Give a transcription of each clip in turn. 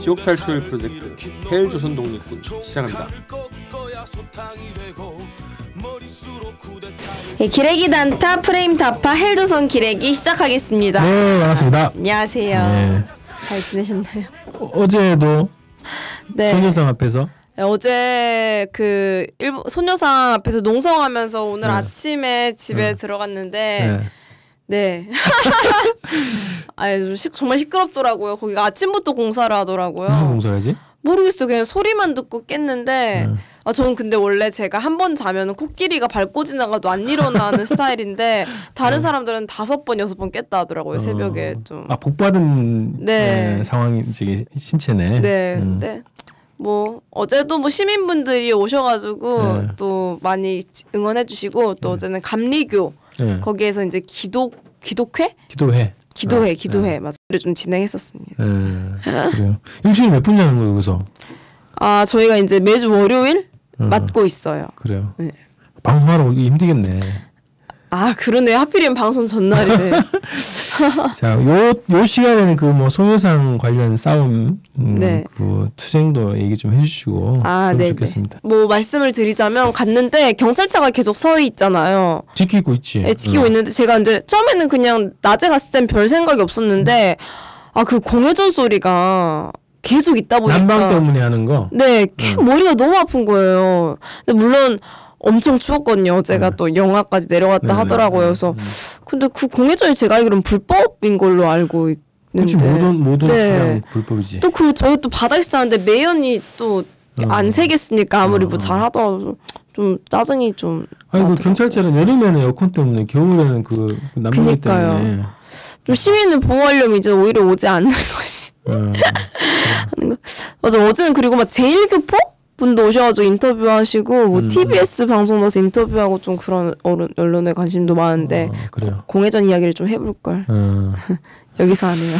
지옥탈출 프로젝트 헬조선 독립군 시작합니다. 네, 기레기 단타 프레임 타파 헬조선 기레기 시작하겠습니다. 네, 반갑습니다. 안녕하세요. 네. 잘 지내셨나요? 어제도 네. 소녀상 앞에서 네, 어제 그 일본 소녀상 앞에서 농성하면서 오늘 네. 아침에 집에 네. 들어갔는데 네. 아니, 정말 시끄럽더라고요. 거기가 아침부터 공사를 하더라고요. 무슨 공사를 하지? 모르겠어요. 그냥 소리만 듣고 깼는데 네. 아, 저는 근데 원래 제가 한 번 자면 코끼리가 밟고 지나가도 안 일어나는 스타일인데 다른 사람들은 5번, 6번 깼다 하더라고요. 새벽에 좀. 아, 복받은 네. 네, 상황이 신체네. 네. 근데 뭐 어제도 뭐 시민분들이 오셔가지고 네. 또 많이 응원해주시고 또 네. 어제는 감리교 네. 거기에서 이제 기도회 맞아요. 좀 진행했었습니다. 그래요. 일주일 몇 분 자는 거예요, 여기서? 아, 저희가 이제 매주 월요일 맡고 있어요. 그래요. 네. 방송하러 오기 힘들겠네. 아, 그러네. 하필이면 방송 전날이네. 자, 요 시간에는 그 뭐 소녀상 관련 싸움, 네. 그 투쟁도 얘기 좀 해주시고 좋겠습니다. 뭐 말씀을 드리자면 갔는데 경찰차가 계속 서 있잖아요. 지키고 있지. 네, 지키고 있는데 제가 이제 처음에는 그냥 낮에 갔을 땐 별 생각이 없었는데 아, 그 공회전 소리가 계속 있다 보니까 난방 때문에 하는 거. 네, 머리가 너무 아픈 거예요. 근데 물론. 엄청 추웠거든요. 어제가 또 영하까지 내려갔다 하더라고요. 그래서 근데 그 공회전이 제가 알기로는 불법인 걸로 알고 있는데. 그렇지, 모든 차량 불법이지. 또 그 저희 또 바다에서 자는데 매연이 또 안 새겠습니까? 아무리 뭐 잘하더라도 좀 짜증이 좀. 아니, 그 경찰차는 여름에는 에어컨 때문에, 겨울에는 그 난방비 때문에. 좀 시민을 보호하려면 이제 오히려 오지 않는 것이. 하는 거. 맞아, 어제는 그리고 막 제1교포? 분도 오셔가지고 인터뷰하시고 뭐 TBS 방송 넣어서 인터뷰하고 좀 그런 언론에 관심도 많은데 공회전 이야기를 좀 해볼 걸 여기서 하네요.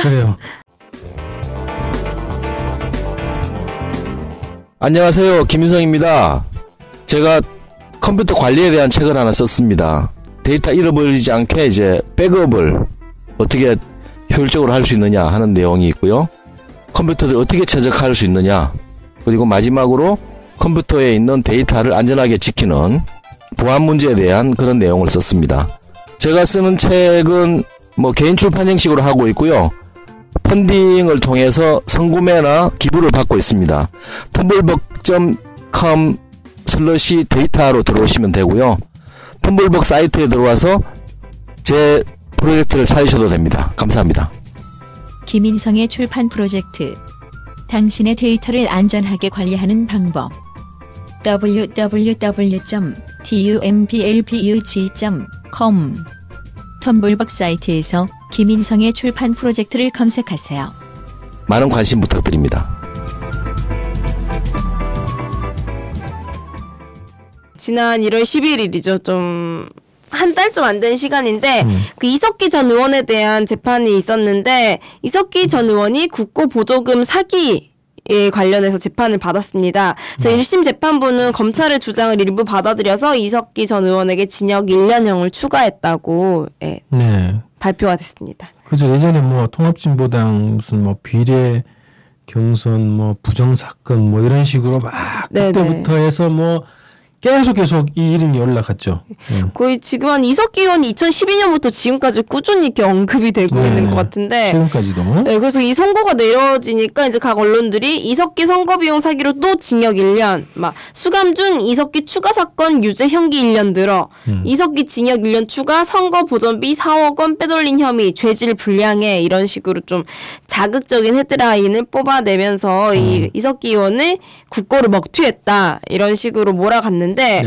그래요. 안녕하세요, 김윤성입니다. 제가 컴퓨터 관리에 대한 책을 하나 썼습니다. 데이터 잃어버리지 않게 이제 백업을 어떻게 효율적으로 할 수 있느냐 하는 내용이 있고요. 컴퓨터를 어떻게 최적화할 수 있느냐. 그리고 마지막으로 컴퓨터에 있는 데이터를 안전하게 지키는 보안 문제에 대한 그런 내용을 썼습니다. 제가 쓰는 책은 뭐 개인 출판 형식으로 하고 있고요. 펀딩을 통해서 선구매나 기부를 받고 있습니다. tumblebug.com/data로 들어오시면 되고요. tumblebug 사이트에 들어와서 제 프로젝트를 찾으셔도 됩니다. 감사합니다. 김인성의 출판 프로젝트 당신의 데이터를 안전하게 관리하는 방법. www.tumblebug.com 텀블벅 사이트에서 김인성의 출판 프로젝트를 검색하세요. 많은 관심 부탁드립니다. 지난 1월 11일이죠. 좀 한 달 좀 안 된 시간인데 그 이석기 전 의원에 대한 재판이 있었는데 이석기 전 의원이 국고 보조금 사기에 관련해서 재판을 받았습니다. 그래서 1심 재판부는 검찰의 주장을 일부 받아들여서 이석기 전 의원에게 징역 1년형을 추가했다고 예, 네. 발표가 됐습니다. 그죠. 예전에 뭐 통합진보당 무슨 뭐 비례 경선 뭐 부정 사건 뭐 이런 식으로 막 그때부터 네네. 해서 뭐 계속 이 이름이 올라갔죠. 거의 지금 한 이석기 의원 2012년부터 지금까지 꾸준히 이렇게 언급이 되고 네, 있는 것 같은데. 지금까지도. 네, 그래서 이 선고가 내려지니까 이제 각 언론들이 이석기 선거 비용 사기로 또 징역 1년, 막 수감중 이석기 추가 사건 유죄 형기 1년 늘어, 이석기 징역 1년 추가 선거 보전비 4억 원 빼돌린 혐의 죄질 불량해 이런 식으로 좀 자극적인 헤드라인을 뽑아내면서 이 이석기 의원을 국고를 먹튀했다 이런 식으로 몰아갔는데. 네.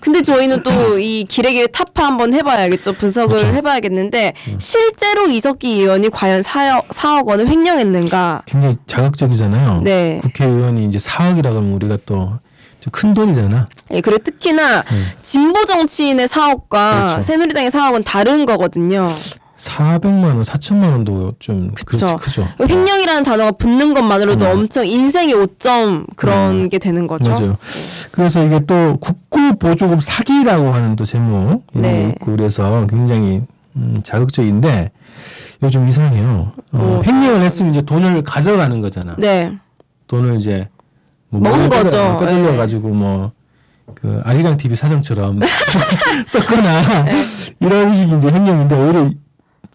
근데 저희는 또 이 기레기 타파 한번 해봐야겠죠. 분석을 그렇죠. 해봐야겠는데 실제로 이석기 의원이 과연 4억 원을 횡령했는가. 굉장히 자극적이잖아요. 네. 국회의원이 이제 4억이라고 하면 우리가 또 큰 돈이잖아. 예, 그리고 특히나 진보 정치인의 4억과 그렇죠. 새누리당의 4억은 다른 거거든요. 400만 원, 4천만 원도 좀 그렇죠. 크죠. 횡령이라는 단어가 붙는 것만으로도 엄청 인생의 오점 그런 게 되는 거죠. 맞아요. 그래서 이게 또 국고 보조금 사기라고 하는 또 제목이 있고 그래서 굉장히 자극적인데 요즘 이상해요. 횡령을 했으면 이제 돈을 가져가는 거잖아. 네. 돈을 이제 뭐 먹은 거죠. 빼돌려 가지고 뭐 그 아리랑TV 사정처럼 썼거나 네. 이런 식이 이제 횡령인데 오히려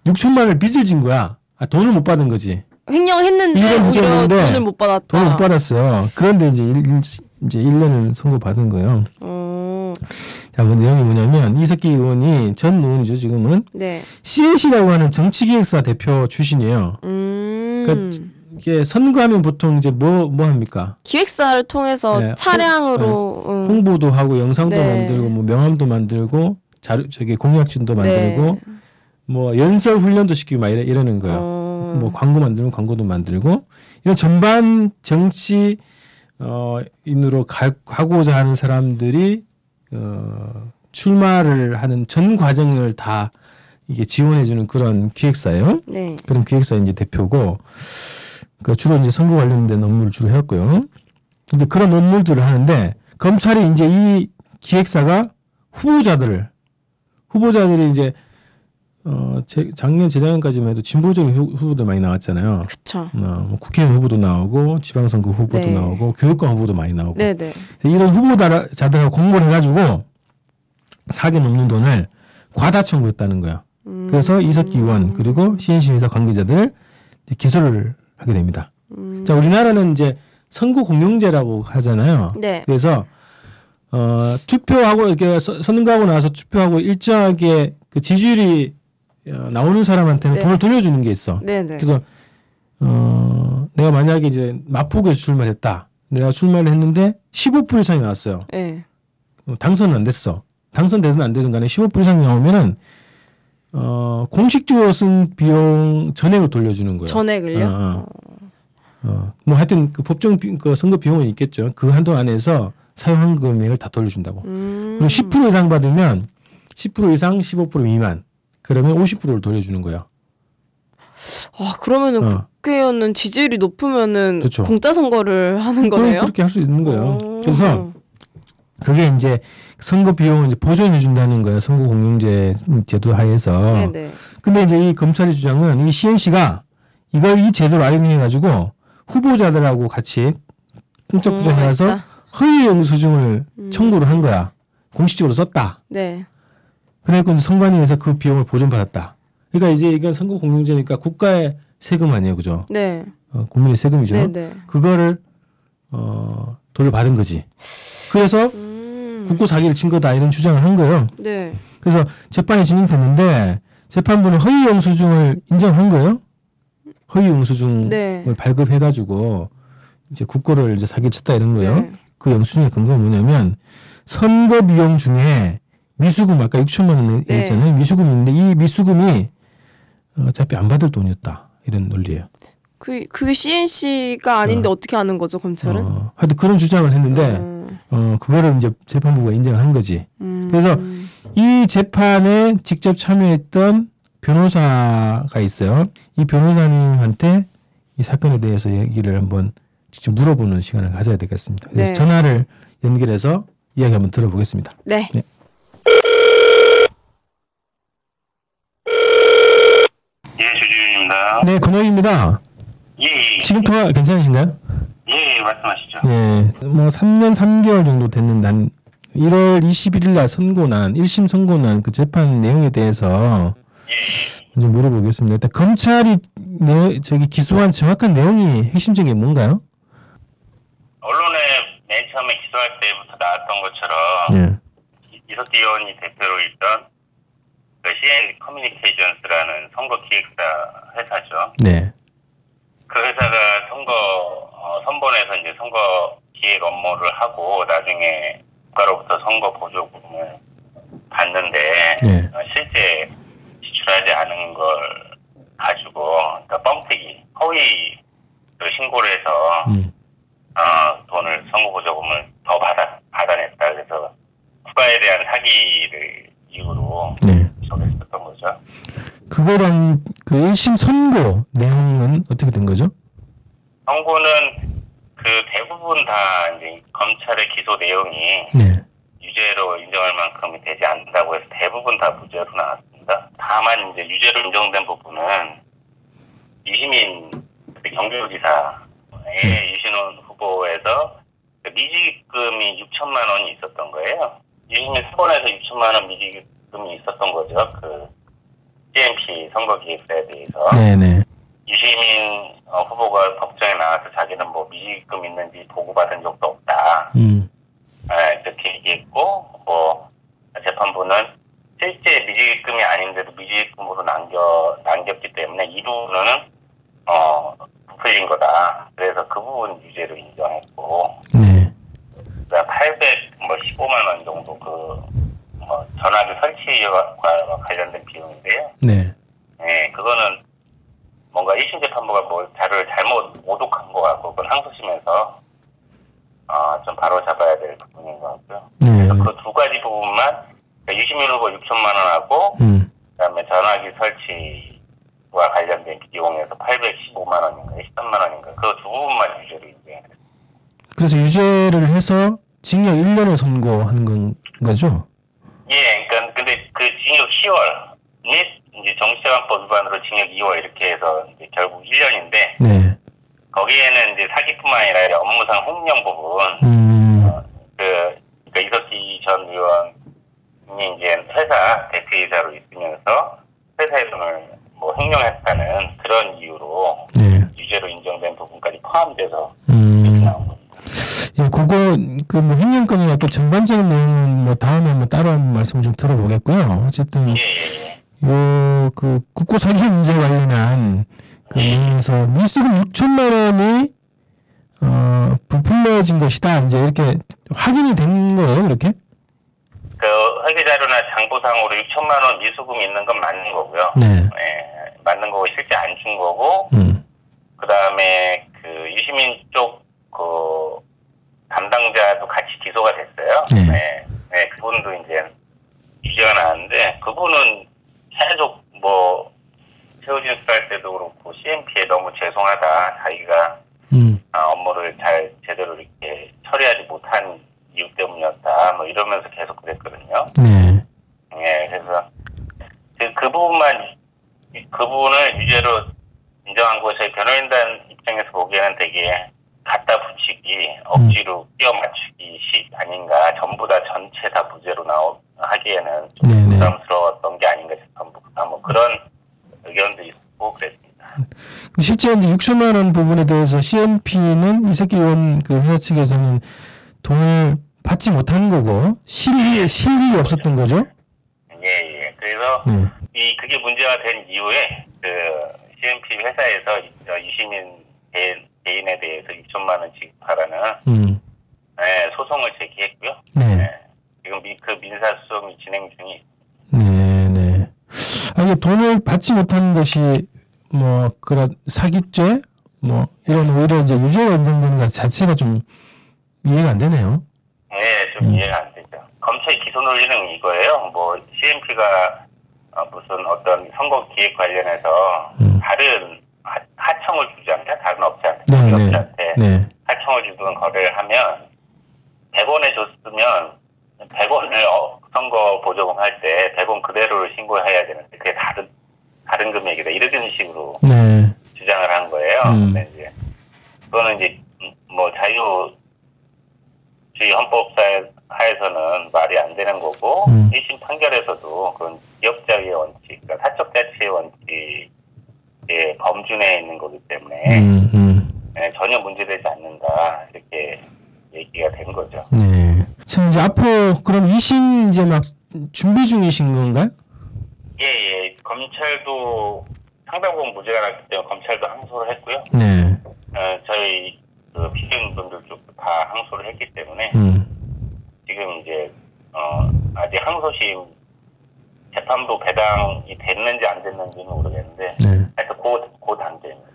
6천만 원을 빚을 진 거야. 아, 돈을 못 받은 거지. 횡령을 했는데 오히려 돈을 못 받았다. 돈을 못 받았어요. 그런데 이제 1년을 선고받은 거예요. 자, 그 내용이 뭐냐면 이석기 의원이 전 의원이죠 지금은. 네. CNC라고 하는 정치기획사 대표 출신이에요. 그러니까 이게 선거하면 보통 이제 뭐 합니까? 기획사를 통해서 네, 차량으로 홍보도 하고 영상도 네. 만들고 뭐 명함도 만들고 저기 공약진도 만들고 네. 뭐 연설 훈련도 시키고 막 이러는 거예요. 뭐 광고 만들면 광고도 만들고 이런 전반 정치 인으로 가고자 하는 사람들이 출마를 하는 전 과정을 다 이게 지원해주는 그런 기획사예요. 네. 그런 기획사의 이제 대표고, 그 주로 이제 선거 관련된 업무를 주로 해왔고요. 근데 그런 업무들을 하는데 검찰이 이제 이 기획사가 후보자들이 이제 작년 재작년까지만 해도 진보적인 후보들 많이 나왔잖아요. 그렇죠. 국회의원 후보도 나오고 지방선거 후보도 네. 나오고 교육감 후보도 많이 나오고. 네네. 이런 후보자들하고 공모를 해가지고 4개 넘는 돈을 과다 청구했다는 거예요. 그래서 이석기 의원 그리고 CNC 회사 관계자들 기소를 하게 됩니다. 자, 우리나라는 이제 선거 공영제라고 하잖아요. 네. 그래서 투표하고 이렇게 선거하고 나서 투표하고 일정하게 그 지지율이 나오는 사람한테는 네. 돈을 돌려주는 게 있어. 네, 네. 그래서 내가 만약에 이제 마포구에서 출마했다. 내가 출마를 했는데 15% 이상이 나왔어요. 네. 당선은 안 됐어. 당선되든 안 되든 간에 15% 이상이 나오면은 공식적으로 쓴 비용 전액을 돌려주는 거예요. 전액을요? 뭐 하여튼 그 법정 그 선거 비용은 있겠죠. 그 한도 안에서 사용한 금액을 다 돌려준다고. 그리고 10% 이상 받으면 10% 이상 15% 미만. 그러면 50%를 돌려주는 거야. 아, 그러면은 국회의원은 지지율이 높으면은 그쵸. 공짜 선거를 하는 거네요. 그렇게 할 수 있는 거예요. 그래서 그게 이제 선거 비용을 이제 보전해 준다는 거예요. 선거 공영제 제도 하에서. 네네. 근데 이제 이 검찰의 주장은 이 CNC가 이걸 이 제도를 악용해 가지고 후보자들하고 같이 공적 부정해서 허위 영수증을 청구를 한 거야. 공식적으로 썼다. 네. 그러니까 선관위에서 그 비용을 보전받았다. 그러니까 이제 이건 선거 공영제니까 국가의 세금 아니에요, 그죠? 네. 국민의 세금이죠. 네네. 그거를 돌려받은 거지. 그래서 국고 사기를 친 거다 이런 주장을 한 거예요. 네. 그래서 재판이 진행됐는데 재판부는 허위 영수증을 인정한 거예요. 허위 영수증을 네. 발급해가지고 이제 국고를 이제 사기를 쳤다 이런 거예요. 네. 그 영수증의 근거는 뭐냐면 선거 비용 중에 미수금 아까 6천만 원 네. 했잖아요. 미수금이 있는데 이 미수금이 어차피 안 받을 돈이었다. 이런 논리예요. 그게 CNC가 아닌데 어떻게 아는 거죠? 검찰은? 하여튼 그런 주장을 했는데 그거를 이제 재판부가 인정을 한 거지. 그래서 이 재판에 직접 참여했던 변호사가 있어요. 이 변호사님한테 이 사건에 대해서 얘기를 한번 직접 물어보는 시간을 가져야 되겠습니다. 그래서 네. 전화를 연결해서 이야기 한번 들어보겠습니다. 네. 네. 네, 권혁입니다. 예. 지금 통화 괜찮으신가요? 예, 말씀하시죠. 예, 뭐 3년 3개월 정도 됐는 난 1월 21일 날 선고난 1심 선고난 그 재판 내용에 대해서 먼저 물어보겠습니다. 일단 검찰이 저기 기소한 정확한 내용이 핵심적인 게 뭔가요? 언론에 맨 처음에 기소할 때부터 나왔던 것처럼 예. 이석기 의원이 대표로 있던 CN 커뮤니케이션스라는 선거 기획사 회사죠. 네. 그 회사가 선본에서 이제 선거 기획 업무를 하고 나중에 국가로부터 선거 보조금을 받는데 네. 실제 지출하지 않은 걸 가지고 그러니까 뻥튀기, 허위를 신고를 해서 돈을 선거 보조금을 더 받아냈다. 그래서 국가에 대한 사기를 이유로 적용했었던 거죠. 그거랑 그 1심 선고 내용은 어떻게 된 거죠? 선고는 그 대부분 다 이제 검찰의 기소 내용이 네. 유죄로 인정할 만큼이 되지 않는다고 해서 대부분 다 무죄로 나왔습니다. 다만 이제 유죄로 인정된 부분은 유시민 경기도지사의 유신원 후보에서 미지급금이 6천만 원이 있었던 거예요. 유시민 수본에서 6천만 원 미지급금이 있었던 거죠. 그 CMP 선거기획사에 대해서. 네네. 유시민 후보가 법정에 나와서 자기는 뭐 미지급금 있는지 보고받은 적도 없다. 이렇게 얘기했고, 뭐 재판부는 실제 미지급금이 아닌데도 미지급금으로 남겼기 때문에 이 부분은 부풀린 거다. 그래서 그 부분 유죄로 인정했고, 네. 815만 원 정도 그 전화기 설치와 관련된 비용인데요. 네. 네, 그거는 뭔가 1심 재판부가 뭐 자료를 잘못 오독한 거 같고, 그걸 항소심에서 좀 바로 잡아야 될 부분인 것 같고요. 네. 그래서 그 두 가지 부분만. 유시민 후보 6천만 원하고 그다음에 전화기 설치와 관련된 비용에서 815만 원인가 13만 원인가 그 두 부분만 유죄로 인정했어요. 그래서 유죄를 해서 징역 1년을 선고한 건 거죠? 예, 그러니까 근데 그 징역 10월 및 이제 정치재판법 위반으로 징역 2월 이렇게 해서 이제 결국 1년인데 네. 거기에는 이제 사기뿐만 아니라 업무상 횡령 부분 그러니까 이석기 전 의원 이 이제 회사 대표이사로 있으면서 회사의 돈을 뭐 횡령했다는 그런 이유로 네. 유죄로 인정된 부분까지 포함돼서 이렇게 나온 겁니다. 예, 그거 뭐 횡령건이나 또 전반적인 내용은 뭐 다음에 뭐 따로 말씀 좀 들어보겠고요. 어쨌든 요 그 국고 사기 문제 관련한 그 내용에서 밀수금 6천만 원이 부풀려진 것이다. 이제 이렇게 확인이 된 거예요, 이렇게? 그 회계자료나 장부상으로 6천만 원 미수금이 있는 건 맞는 거고요. 네. 네, 맞는 거고 실제 안 준 거고. 그다음에 그 유시민 쪽 그 담당자도 같이 기소가 됐어요. 네. 네, 네 그분도 이제 유죄가 나왔는데 그분은 계속 뭐 최우진 수사할 때도 그렇고 CMP에 너무 죄송하다. 자기가 업무를 잘 제대로 이렇게 처리하지 못한. 이유 때문이었다. 뭐 이러면서 계속 그랬거든요. 네. 예, 그래서 그 부분만 그 부분을 유죄로 인정한 것이 변호인단 입장에서 보기에는 되게 갖다 붙이기, 억지로 끼워 맞추기식 아닌가. 전부 다 전체 다 무죄로 하기에는 좀 네네. 부담스러웠던 게 아닌가 싶습니다. 뭐 그런 의견도 있고 그랬습니다. 실제 이제 6천만 원 부분에 대해서 CMP는 이석기 의원 그 회사 측에서는 돈을 받지 못한 거고 실리에 없었던 거죠? 예예. 예. 그래서 그게 문제가 된 이후에 그 CMP 회사에서 유시민 개인에 대해서 6천만 원 지급하라는 네, 소송을 제기했고요. 네. 네. 지금 그 민사 소송이 진행 중이. 네네. 아니 돈을 받지 못한 것이 뭐 그런 사기죄 뭐 이런 오히려 이제 유죄가 인정되는 것 자체가 좀 이해가 안 되네요. 네, 좀 이해가 안 되죠. 검찰 기소 논리는 이거예요. 뭐 CMP가 무슨 어떤 선거 기획 관련해서 다른 하청을 주지 않냐, 다른 업체한테, 네, 업체한테 네. 하청을 주던 거래를 하면 100원에 줬으면 100원을 선거 보조금 할 때 100원 그대로를 신고해야 되는데 그게 다른 금액이다 이런 식으로 네. 주장을 한 거예요. 근데 이제 그거는 이제 뭐 자유 저희 헌법사에서는 말이 안 되는 거고 1심 판결에서도 그건 기업자의 원칙, 그러니까 사적자치의 원칙의 범준에 있는 거기 때문에 네, 전혀 문제되지 않는다 이렇게 얘기가 된 거죠. 네. 지금 이제 앞으로 그럼 2심 이제 막 준비 중이신 건가요? 예예. 예. 검찰도 상당 부분 무죄가 났기 때문에 검찰도 항소를 했고요. 네. 저희 그 피해인분들 쪽도 다 항소를 했기 때문에 지금 이제 아직 항소심 재판부 배당이 됐는지 안 됐는지는 모르겠는데 하여튼 네. 그 단계입니다.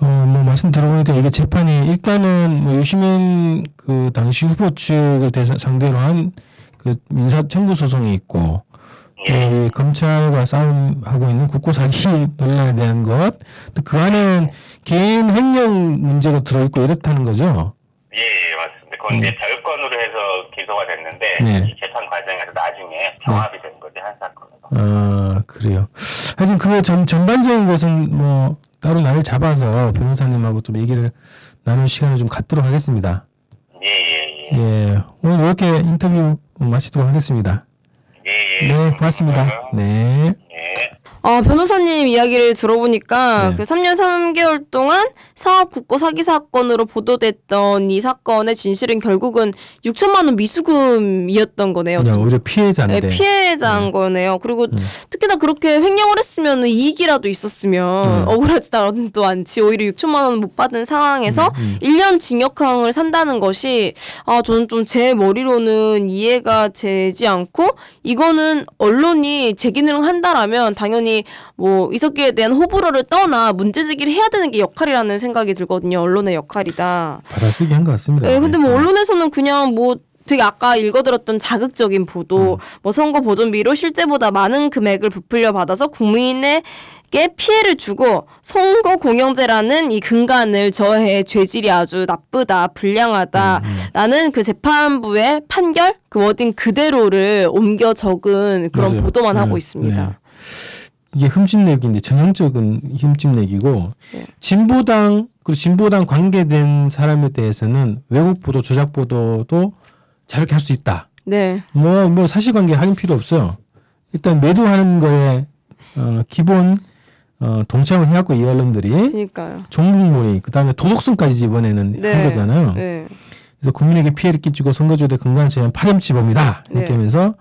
뭐 말씀 들어보니까 이게 재판이 일단은 뭐 유시민 그 당시 후보 측을 상대로 한 그 민사 청구 소송이 있고 예. 검찰과 싸움하고 있는 국고 사기 논란에 대한 것, 또 그 안에는 개인 횡령 문제가 들어있고 이렇다는 거죠? 예, 맞습니다. 그건 이제 별건으로 해서 기소가 됐는데, 네. 이 재판 과정에서 나중에 병합이 된 거지, 한 사건으로. 아, 그래요. 하여튼 그 전반적인 것은 뭐, 따로 날 잡아서 변호사님하고 좀 얘기를 나눌 시간을 좀 갖도록 하겠습니다. 예, 예, 예. 예, 오늘 이렇게 인터뷰 마치도록 하겠습니다. 예, 예. 네, 고맙습니다. 네. 예. 변호사님 이야기를 들어보니까 네. 그 3년 3개월 동안 사업 국고 사기 사건으로 보도됐던 이 사건의 진실은 결국은 6천만 원 미수금이었던 거네요. 네, 오히려 피해자인데. 네, 피해자인 거네요. 그리고 특히나 그렇게 횡령을 했으면 이익이라도 있었으면 억울하지도 않지. 오히려 6천만 원 못 받은 상황에서 1년 징역형을 산다는 것이 저는 좀 제 머리로는 이해가 되지 않고 이거는 언론이 제 기능을 한다라면 당연히 뭐 이석기에 대한 호불호를 떠나 문제제기를 해야 되는 게 역할이라는 생각이 들거든요. 언론의 역할이다. 받아쓰기 한 것 같습니다. 네, 근데 뭐 언론에서는 그냥 뭐 되게 아까 읽어드렸던 자극적인 보도, 뭐 선거 보존비로 실제보다 많은 금액을 부풀려 받아서 국민의 피해를 주고 선거 공영제라는 이 근간을 저해 죄질이 아주 나쁘다, 불량하다라는 그 재판부의 판결 그 워딩 그대로를 옮겨 적은 그런 맞아요. 보도만 하고 있습니다. 네. 이게 흠집내기인데 전형적인 흠집내기고 네. 진보당 그리고 진보당 관계된 사람에 대해서는 왜곡 보도, 조작 보도도 자유롭게 할 수 있다. 네. 뭐 사실관계 확인 필요 없어요. 일단 매도하는 거에 기본 동참을 해왔고 이 언론들이 그러니까요. 종북몰이 그다음에 도덕성까지 이번에는 네. 한 거잖아요. 네. 그래서 국민에게 피해를 끼치고 선거제도의 근간을 제한 파렴치범이다 이렇게 네. 하면서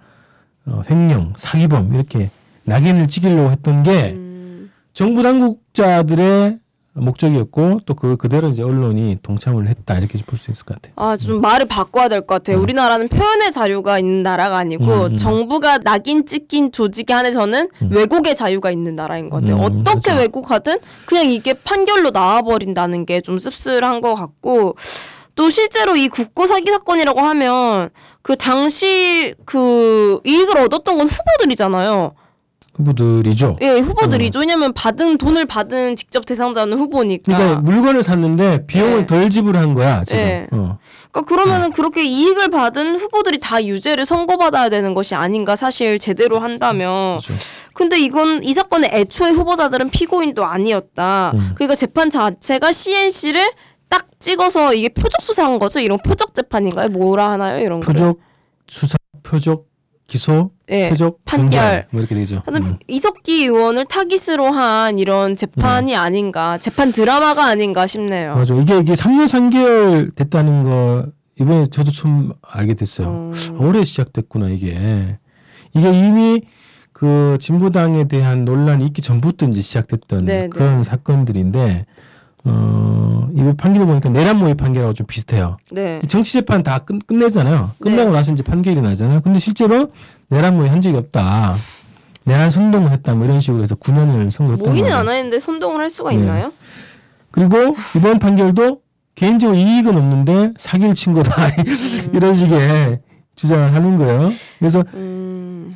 횡령, 사기범 이렇게 낙인을 찍으려고 했던 게 정부 당국자들의 목적이었고 또 그걸 그대로 이제 언론이 동참을 했다 이렇게 볼 수 있을 것 같아요. 좀 말을 바꿔야 될 것 같아요. 우리나라는 표현의 자유가 있는 나라가 아니고 정부가 낙인 찍힌 조직에 한해서는 왜곡의 자유가 있는 나라인 것 같아요. 어떻게 그렇죠. 왜곡하든 그냥 이게 판결로 나와버린다는 게 좀 씁쓸한 것 같고 또 실제로 이 국고 사기 사건이라고 하면 그 당시 그 이익을 얻었던 건 후보들이잖아요. 후보들이죠. 예, 후보들이죠. 왜냐면 받은 돈을 받은 직접 대상자는 후보니까. 그러니까 물건을 샀는데 비용을 예. 덜 지불한 거야 지금. 예. 그러니까 그러면은 그렇게 이익을 받은 후보들이 다 유죄를 선고받아야 되는 것이 아닌가 사실 제대로 한다면. 그렇죠. 근데 이건 이 사건의 애초에 후보자들은 피고인도 아니었다. 그러니까 재판 자체가 CNC를 딱 찍어서 이게 표적 수사한 거죠. 이런 표적 재판인가요? 뭐라 하나요? 이런 거. 표적 수사, 표적 기소, 네, 표적, 판결 뭐 이렇게 되죠. 이석기 의원을 타깃으로 한 이런 재판이 아닌가, 재판 드라마가 아닌가 싶네요. 맞아, 이게 3년 3개월 됐다는 거 이번에 저도 처음 알게 됐어요. 올해 시작됐구나 이게 이미 그 진보당에 대한 논란이 있기 전부터 이제 시작됐던 네, 그런 네. 사건들인데 이번 판결을 보니까 내란 모의 판결하고 좀 비슷해요. 네. 정치 재판 다 끝내잖아요. 끝나고 네. 나서 이제 판결이 나잖아요. 근데 실제로 내란 모의 한 적이 없다. 내란 선동을 했다. 뭐 이런 식으로 해서 9년을 선고했다. 모의는 안 했는데 선동을 할 수가 있나요? 네. 그리고 이번 판결도 개인적으로 이익은 없는데 사기를 친 거다. 이런 식의 주장을 하는 거예요. 그래서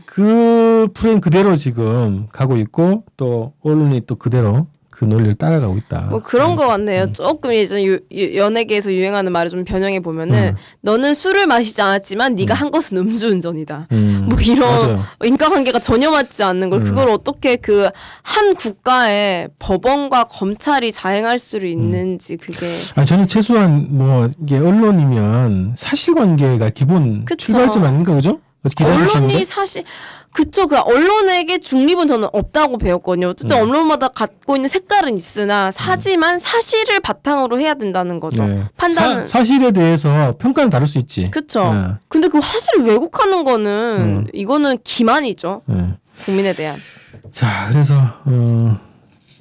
그 프레임 그대로 지금 가고 있고 또 언론이 또 그대로 그 논리를 따라가고 있다. 뭐 그런 거 같네요. 조금 예전 연예계에서 유행하는 말을 좀 변형해 보면은 너는 술을 마시지 않았지만 네가 한 것은 음주운전이다. 뭐 이런 맞아요. 인과관계가 전혀 맞지 않는 걸 그걸 어떻게 그 한 국가의 법원과 검찰이 자행할 수를 있는지 그게. 저는 최소한 뭐 이게 언론이면 사실관계가 기본 그쵸. 출발점 아닌가 그죠? 언론이 사실 그쵸. 그 언론에게 중립은 저는 없다고 배웠거든요. 어쨌든 언론마다 갖고 있는 색깔은 있으나 사지만 사실을 바탕으로 해야 된다는 거죠. 네. 판단은 사실에 대해서 평가는 다를 수 있지. 그쵸. 네. 근데 그 사실을 왜곡하는 거는 이거는 기만이죠. 네. 국민에 대한. 자, 그래서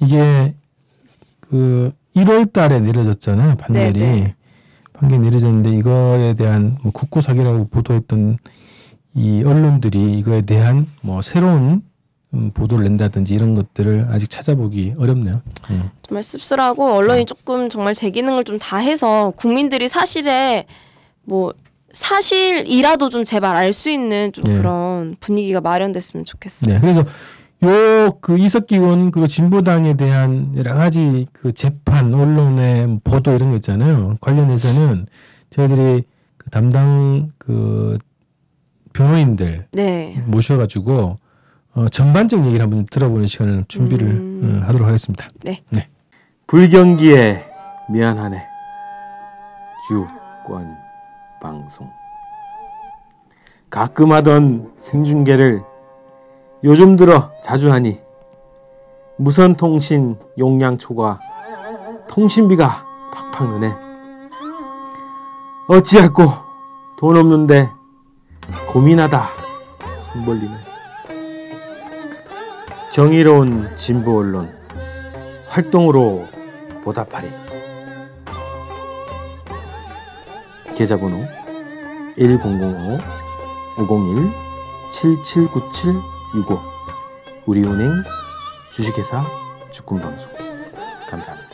이게 그 1월달에 내려졌잖아요. 판결이 네네. 판결이 내려졌는데 이거에 대한 뭐 국고 사기라고 보도했던. 이 언론들이 이거에 대한 뭐 새로운 보도를 낸다든지 이런 것들을 아직 찾아보기 어렵네요. 정말 씁쓸하고 언론이 조금 정말 제 기능을 좀 다 해서 국민들이 사실에 뭐 사실이라도 좀 제발 알 수 있는 좀 네. 그런 분위기가 마련됐으면 좋겠어요. 네. 그래서 요 그 이석기 의원 그 진보당에 대한 여러 가지 그 재판 언론의 보도 이런 거 있잖아요. 관련해서는 저희들이 그 담당 그 변호인들 네. 모셔가지고 전반적인 얘기를 한번 들어보는 시간을 준비를 하도록 하겠습니다. 네. 네. 불경기에 미안하네. 주권방송. 가끔 하던 생중계를 요즘 들어 자주 하니 무선통신 용량 초과, 통신비가 팍팍 느네. 어찌할꼬 돈 없는데 고민하다 손 벌리네. 정의로운 진보 언론, 활동으로 보답하리. 계좌번호 1005-501-779765 우리은행 주식회사 주권방송. 감사합니다.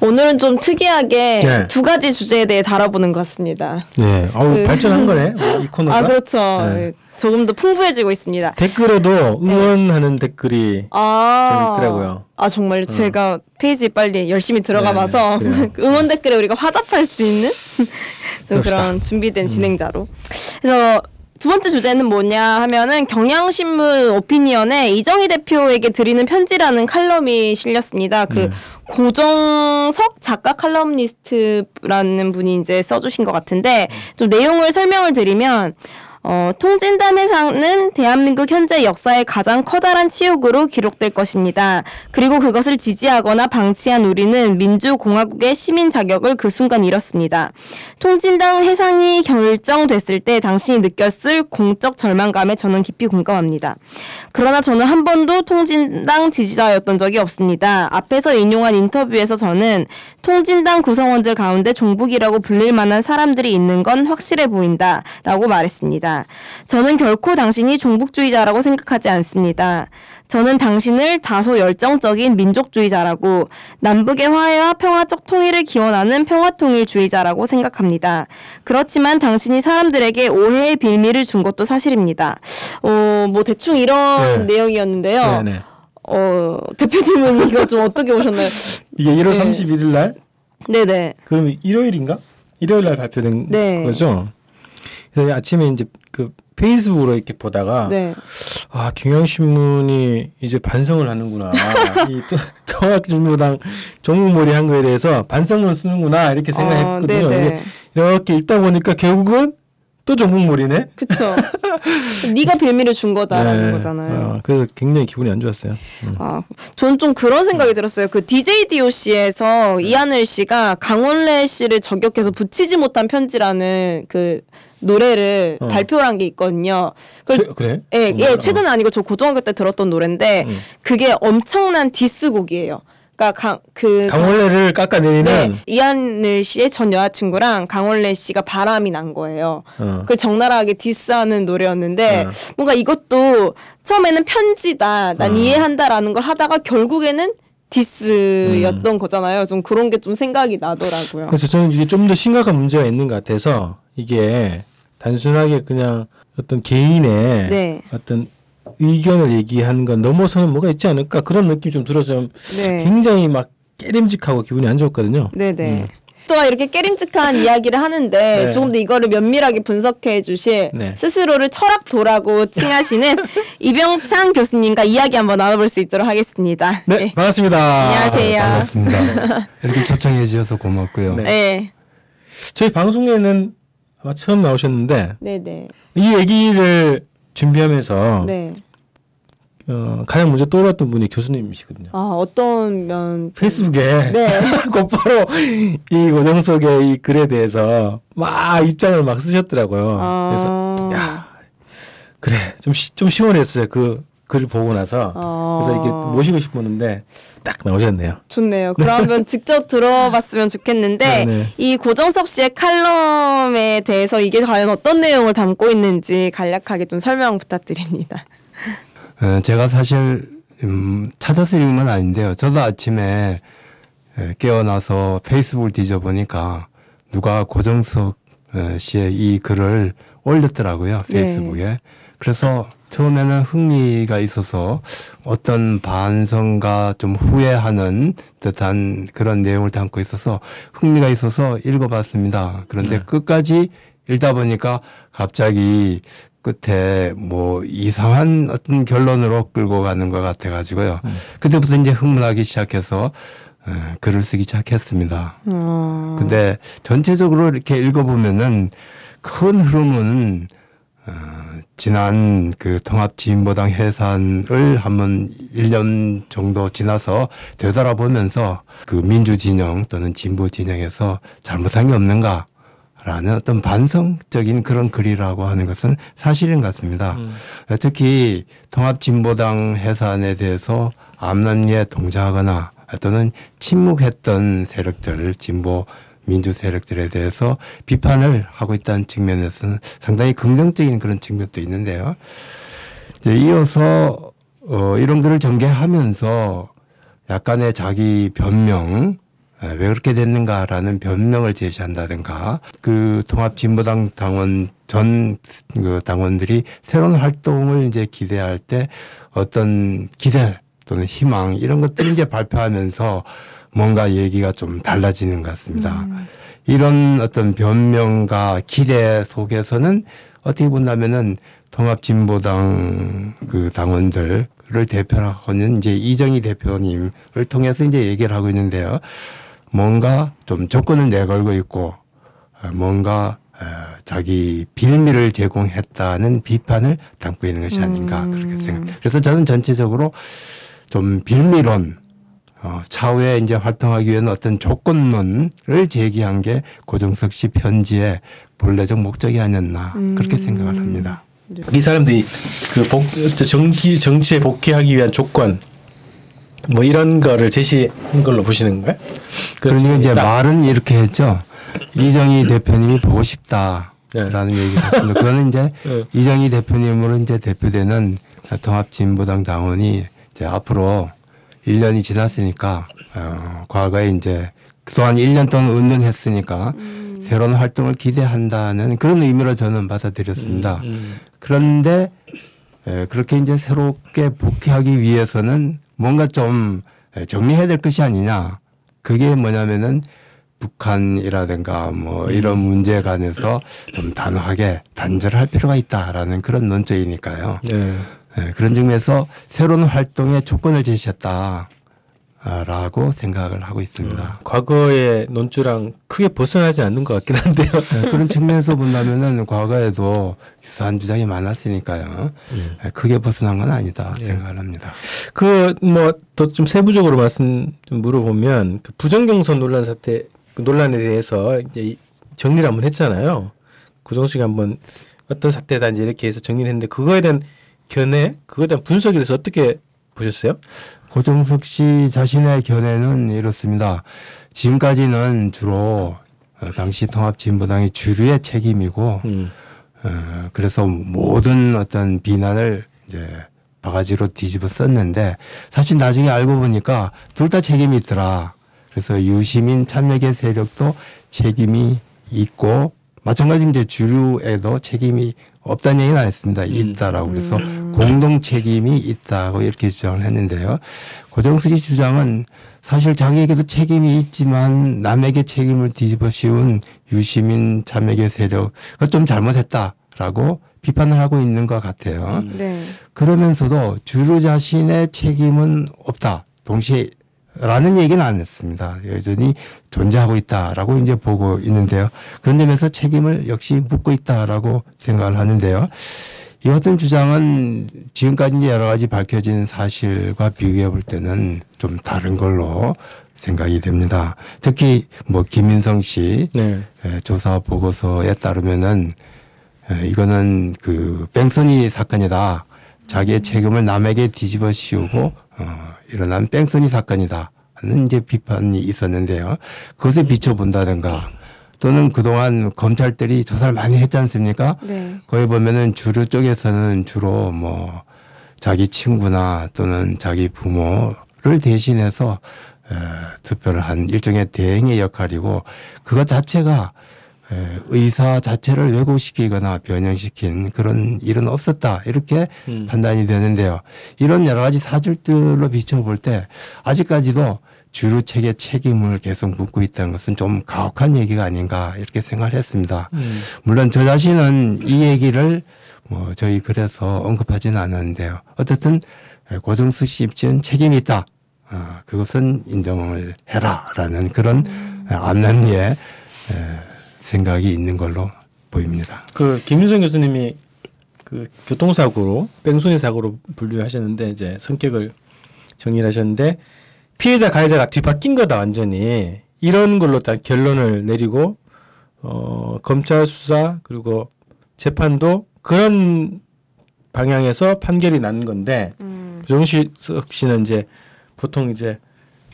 오늘은 좀 특이하게 네. 두 가지 주제에 대해 다뤄보는 것 같습니다. 네, 발전한 거네 이 코너가. 아 그렇죠. 네. 조금 더 풍부해지고 있습니다. 댓글에도 응원하는 네. 댓글이 아 있더라고요. 아 정말 제가 페이지에 빨리 열심히 들어가봐서 네, 응원 댓글에 우리가 화답할 수 있는 좀 그런 준비된 진행자로. 그래서 두 번째 주제는 뭐냐 하면은 경향신문 오피니언의 이정희 대표에게 드리는 편지라는 칼럼이 실렸습니다. 그 고종석 작가 칼럼니스트라는 분이 이제 써주신 것 같은데 좀 내용을 설명을 드리면. 통진단해상은 대한민국 현재 역사의 가장 커다란 치욕으로 기록될 것입니다. 그리고 그것을 지지하거나 방치한 우리는 민주공화국의 시민 자격을 그 순간 잃었습니다. 통진당 해상이 결정됐을 때 당신이 느꼈을 공적 절망감에 저는 깊이 공감합니다. 그러나 저는 한 번도 통진당 지지자였던 적이 없습니다. 앞에서 인용한 인터뷰에서 저는 통진당 구성원들 가운데 종북이라고 불릴 만한 사람들이 있는 건 확실해 보인다 라고 말했습니다. 저는 결코 당신이 종북주의자라고 생각하지 않습니다. 저는 당신을 다소 열정적인 민족주의자라고, 남북의 화해와 평화적 통일을 기원하는 평화통일주의자라고 생각합니다. 그렇지만 당신이 사람들에게 오해의 빌미를 준 것도 사실입니다. 뭐 대충 이런 네. 내용이었는데요. 네, 네. 대표님은 이거 좀 어떻게 보셨나요? 이게 1월 31일 날? 네네. 그럼 일요일인가? 일요일 날 발표된 네. 거죠? 아침에 이제 그 페이스북으로 이렇게 보다가 네. 아 경향신문이 이제 반성을 하는구나. 이 통합진보당 종북몰이 한 거에 대해서 반성을 쓰는구나 이렇게 생각했거든요. 이렇게 읽다 보니까 결국은 또 종북몰이네. 그렇죠. 네가 빌미를 준 거다라는 네. 거잖아요. 그래서 굉장히 기분이 안 좋았어요. 아, 저는 좀 그런 생각이 들었어요. 그 DJDOC에서 이하늘 씨가 강원래 씨를 저격해서 붙이지 못한 편지라는 그 노래를 발표한 게 있거든요. 그래? 예, 예 최근 아니고 저 고등학교 때 들었던 노래인데 그게 엄청난 디스곡이에요. 그러니까 강원래를 깎아내리는 네, 이하늘 씨의 전 여자친구랑 강원래 씨가 바람이 난 거예요. 그걸 적나라하게 디스하는 노래였는데 뭔가 이것도 처음에는 편지다, 난 이해한다라는 걸 하다가 결국에는 디스였던 거잖아요. 좀 그런 게 좀 생각이 나더라고요. 그래서 저는 이게 좀 더 심각한 문제가 있는 것 같아서 이게 단순하게 그냥 어떤 개인의 네. 어떤 의견을 얘기하는 건 넘어서는 뭐가 있지 않을까 그런 느낌이 좀 들어서 네. 굉장히 막 깨림직하고 기분이 안 좋았거든요. 네네. 또 이렇게 깨림직한 이야기를 하는데 네. 조금 더 이거를 면밀하게 분석해 주실 네. 스스로를 철학도라고 칭하시는 이병창 교수님과 이야기 한번 나눠볼 수 있도록 하겠습니다. 네, 네. 반갑습니다. 안녕하세요. 반갑습니다. 이렇게 초청해 주셔서 고맙고요. 네. 네. 저희 방송에는 아마 처음 나오셨는데 네네. 이 얘기를 준비하면서 네. 가장 먼저 떠올랐던 분이 교수님이시거든요. 아 어떤 면 페이스북에 네. 곧바로 이 고정석의 이 글에 대해서 막 입장을 막 쓰셨더라고요. 아... 그래서 야 그래 좀 시원했어요. 그 글을 보고 나서 그래서 이렇게 모시고 싶었는데 딱 나오셨네요. 좋네요. 그러면 직접 들어봤으면 좋겠는데 아, 네. 이 고정석 씨의 칼럼에 대해서 이게 과연 어떤 내용을 담고 있는지 간략하게 좀 설명 부탁드립니다. 제가 사실 찾아서 읽은 건 아닌데요. 저도 아침에 깨어나서 페이스북을 뒤져보니까 누가 고정석 씨의 이 글을 올렸더라고요. 페이스북에. 네. 그래서 처음에는 흥미가 있어서 어떤 반성과 좀 후회하는 듯한 그런 내용을 담고 있어서 흥미가 있어서 읽어봤습니다. 그런데 끝까지 읽다 보니까 갑자기 끝에 뭐 이상한 어떤 결론으로 끌고 가는 것 같아가지고요. 그때부터 이제 흥분하기 시작해서 글을 쓰기 시작했습니다. 근데 전체적으로 이렇게 읽어보면은 큰 흐름은 지난 그 통합진보당 해산을 한번 1년 정도 지나서 되돌아보면서 그 민주진영 또는 진보진영에서 잘못한 게 없는가 라는 어떤 반성적인 그런 글이라고 하는 것은 사실인 것 같습니다. 특히 통합진보당 해산에 대해서 암람리에 동조하거나 또는 침묵했던 세력들, 진보 민주 세력들에 대해서 비판을 하고 있다는 측면에서는 상당히 긍정적인 그런 측면도 있는데요. 이제 이어서 이런 글을 전개하면서 약간의 자기 변명, 왜 그렇게 됐는가라는 변명을 제시한다든가 그 통합진보당 당원 전 그 당원들이 새로운 활동을 이제 기대할 때 어떤 기대 또는 희망 이런 것들을 이제 발표하면서 뭔가 얘기가 좀 달라지는 것 같습니다. 이런 어떤 변명과 기대 속에서는 어떻게 본다면은 통합진보당 그 당원들을 대표하는 이제 이정희 대표님을 통해서 이제 얘기를 하고 있는데요. 뭔가 좀 조건을 내걸고 있고 뭔가 자기 빌미를 제공했다는 비판을 담고 있는 것이 아닌가 그렇게 생각합니다. 그래서 저는 전체적으로 좀 빌미론 차후에 이제 활동하기 위한 어떤 조건론을 제기한 게 고종석 씨 편지의 본래적 목적이 아니었나 그렇게 생각을 합니다. 이 사람들이 그 정치에 복귀하기 위한 조건 뭐 이런 거를 제시한 걸로 보시는 거예요? 그러니까 이제 말은 이렇게 했죠. 이정희 대표님이 보고 싶다라는 네. 얘기를 했습니다. 그거는 이제 네. 이정희 대표님으로 이제 대표되는 통합진보당 당원이 이제 앞으로 1년이 지났으니까 과거에 이제 그동안 1년 동안 은둔했으니까 새로운 활동을 기대한다는 그런 의미로 저는 받아들였습니다. 그런데 그렇게 이제 새롭게 복귀하기 위해서는 뭔가 좀 정리해야 될 것이 아니냐. 그게 뭐냐면은 북한이라든가 뭐 이런 문제에 관해서 좀 단호하게 단절할 필요가 있다라는 그런 논조이니까요. 네. 그런 점에서 새로운 활동의 조건을 제시했다라고 생각을 하고 있습니다. 과거의 논조랑 크게 벗어나지 않는 것 같긴 한데요. 그런 측면에서 본다면은 과거에도 유사한 주장이 많았으니까요. 크게 벗어난 건 아니다 생각을 합니다. 그 뭐 더 좀 세부적으로 말씀 좀 물어보면 그 부정경선 논란 사태 그 논란에 대해서 이제 정리를 한번 했잖아요. 고종석이 한번 어떤 사태다 이제 이렇게 해서 정리를 했는데 그거에 대한 견해? 그거에 대한 분석에 대해서 어떻게 보셨어요? 고종석 씨 자신의 견해는 이렇습니다. 지금까지는 주로 당시 통합진보당이 주류의 책임이고 그래서 모든 어떤 비난을 이제 바가지로 뒤집어 썼는데 사실 나중에 알고 보니까 둘 다 책임이 있더라. 그래서 유시민 참여계 세력도 책임이 있고 마찬가지로 이제 주류에도 책임이 없다는 얘기는 안 했습니다. 있다라고 그래서 공동 책임이 있다고 이렇게 주장을 했는데요. 고종석의 주장은 사실 자기에게도 책임이 있지만 남에게 책임을 뒤집어 씌운 유시민 참여계 세력 그걸 좀 잘못했다라고 비판을 하고 있는 것 같아요. 네. 그러면서도 주류 자신의 책임은 없다. 동시에 라는 얘기는 안 했습니다. 여전히 존재하고 있다라고 이제 보고 있는데요. 그런 점에서 책임을 역시 묻고 있다라고 생각을 하는데요. 이 같은 주장은 지금까지 이제 여러 가지 밝혀진 사실과 비교해 볼 때는 좀 다른 걸로 생각이 됩니다. 특히 뭐 김인성 씨 네. 조사 보고서에 따르면은 이거는 그 뺑소니 사건이다. 자기의 책임을 남에게 뒤집어 씌우고 일어난 뺑소니 사건이다 하는 이제 비판이 있었는데요. 그것에 비춰본다든가 또는 그동안 검찰들이 조사를 많이 했지 않습니까? 네. 거기 보면은 주류 쪽에서는 주로 뭐 자기 친구나 또는 자기 부모를 대신해서 투표를 한 일종의 대행의 역할이고 그것 자체가 의사 자체를 왜곡시키거나 변형시킨 그런 일은 없었다 이렇게 판단이 되는데요. 이런 여러 가지 사실들로 비춰볼 때 아직까지도 주류측의 책임을 계속 묻고 있다는 것은 좀 가혹한 얘기가 아닌가 이렇게 생각을 했습니다. 물론 저 자신은 이 얘기를 뭐 저희 그래서 언급하지는 않았는데요. 어쨌든 고종석 씨 입지는 책임이 있다. 그것은 인정을 해라라는 그런 암남리의 생각이 있는 걸로 보입니다. 그 김윤성 교수님이 그 교통사고로 뺑소니 사고로 분류하셨는데 이제 성격을 정리를 하셨는데 피해자 가해자가 뒤바뀐 거다 완전히 이런 걸로 다 결론을 내리고 검찰 수사 그리고 재판도 그런 방향에서 판결이 난 건데 고종석 씨는 이제 보통 이제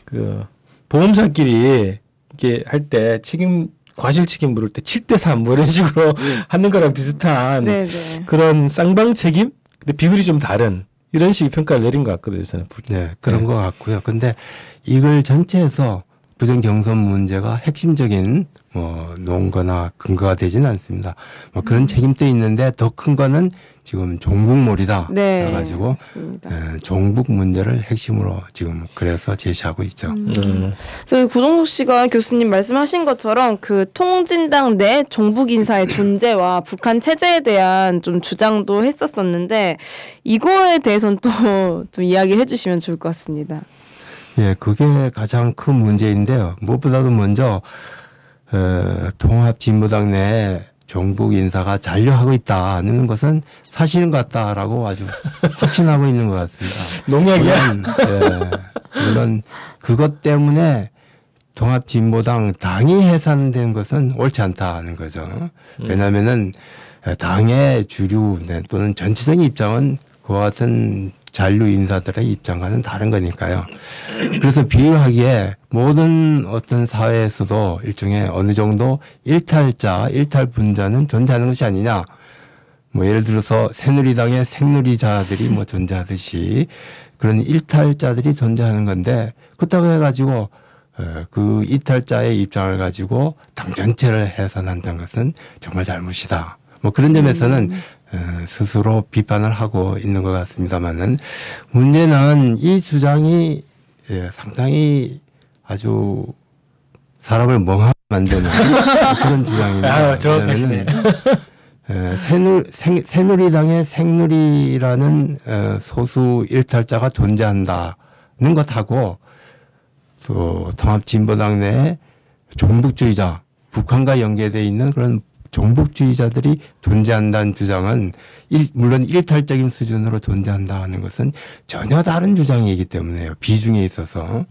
그 보험사끼리 이렇게 할 때 책임 과실 책임 물을 때 7대3 뭐 이런 식으로 하는 거랑 비슷한 그런 쌍방 책임 근데 비율이 좀 다른 이런 식의 평가를 내린 것 같거든요. 저는. 네, 그런 것 같고요. 근데 이걸 전체에서 부정 경선 문제가 핵심적인 뭐 논거나 근거가 되지는 않습니다. 뭐 그런 책임도 있는데 더 큰 거는 지금 종북몰이다 그래가지고 종북 문제를 핵심으로 지금 그래서 제시하고 있죠. 저희 고종석 씨가 교수님 말씀하신 것처럼 그 통진당 내 종북 인사의 존재와 북한 체제에 대한 좀 주장도 했었었는데 이거에 대해서는 또 좀 이야기해 주시면 좋을 것 같습니다. 예, 그게 가장 큰 문제인데요. 무엇보다도 먼저 통합진보당 내에 종북 인사가 잔류하고 있다는 것은 사실인 것 같다라고 아주 확신하고 있는 것 같습니다. 농약이야? 물론 그것 때문에 통합진보당 당이 해산된 것은 옳지 않다는 거죠. 왜냐하면은 당의 주류 또는 전체적인 입장은 그와 같은 잔류 인사들의 입장과는 다른 거니까요. 그래서 비유하기에 모든 어떤 사회에서도 일종의 어느 정도 일탈자, 일탈 분자는 존재하는 것이 아니냐. 뭐 예를 들어서 새누리당의 새누리자들이 뭐 존재하듯이 그런 일탈자들이 존재하는 건데 그렇다고 해가지고 그 이탈자의 입장을 가지고 당 전체를 해산한다는 것은 정말 잘못이다. 뭐 그런 점에서는 스스로 비판을 하고 있는 것 같습니다만은 문제는 이 주장이 상당히 아주 사람을 멍하게 만드는 그런 주장입니다. 새누리당의 새누리라는 소수 일탈자가 존재한다는 것하고 또 통합진보당 내에 종북주의자 북한과 연계되어 있는 그런 종북주의자들이 존재한다는 주장은 물론 일탈적인 수준으로 존재한다는 것은 전혀 다른 주장이기 때문에요. 비중에 있어서.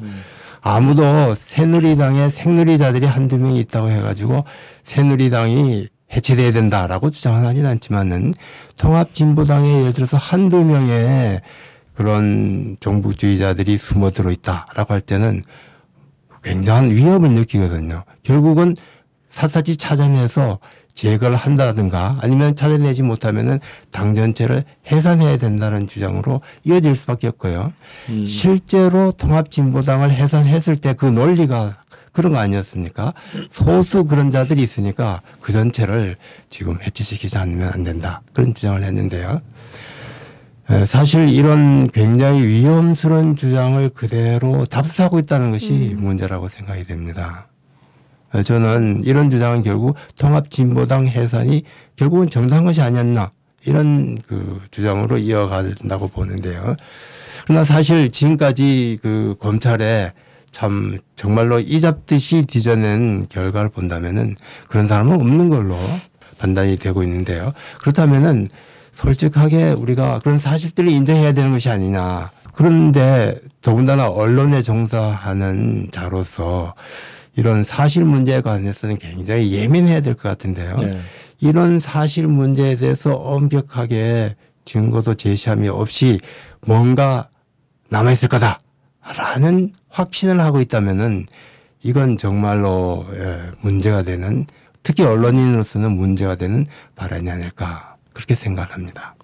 아무도 새누리당에 새누리자들이 한두 명이 있다고 해가지고 새누리당이 해체돼야 된다라고 주장은 하진 않지만은 통합진보당에 예를 들어서 한두 명의 그런 종북주의자들이 숨어 들어있다라고 할 때는 굉장한 위협을 느끼거든요. 결국은 샅샅이 찾아내서 제거를 한다든가 아니면 찾아내지 못하면은 당 전체를 해산해야 된다는 주장으로 이어질 수밖에 없고요. 실제로 통합진보당을 해산했을 때 그 논리가 그런 거 아니었습니까? 소수 그런 자들이 있으니까 그 전체를 지금 해체시키지 않으면 안 된다. 그런 주장을 했는데요. 사실 이런 굉장히 위험스러운 주장을 그대로 답습하고 있다는 것이 문제라고 생각이 됩니다. 저는 이런 주장은 결국 통합진보당 해산이 결국은 정당한 것이 아니었나 이런 그 주장으로 이어간다고 보는데요. 그러나 사실 지금까지 그 검찰에 참 정말로 이 잡듯이 뒤져낸 결과를 본다면은 그런 사람은 없는 걸로 판단이 되고 있는데요. 그렇다면은 솔직하게 우리가 그런 사실들을 인정해야 되는 것이 아니냐. 그런데 더군다나 언론에 종사하는 자로서 이런 사실 문제에 관해서는 굉장히 예민해야 될 것 같은데요. 이런 사실 문제에 대해서 엄격하게 증거도 제시함이 없이 뭔가 남아있을 거다라는 확신을 하고 있다면은 이건 정말로 문제가 되는 특히 언론인으로서는 문제가 되는 발언이 아닐까 그렇게 생각합니다.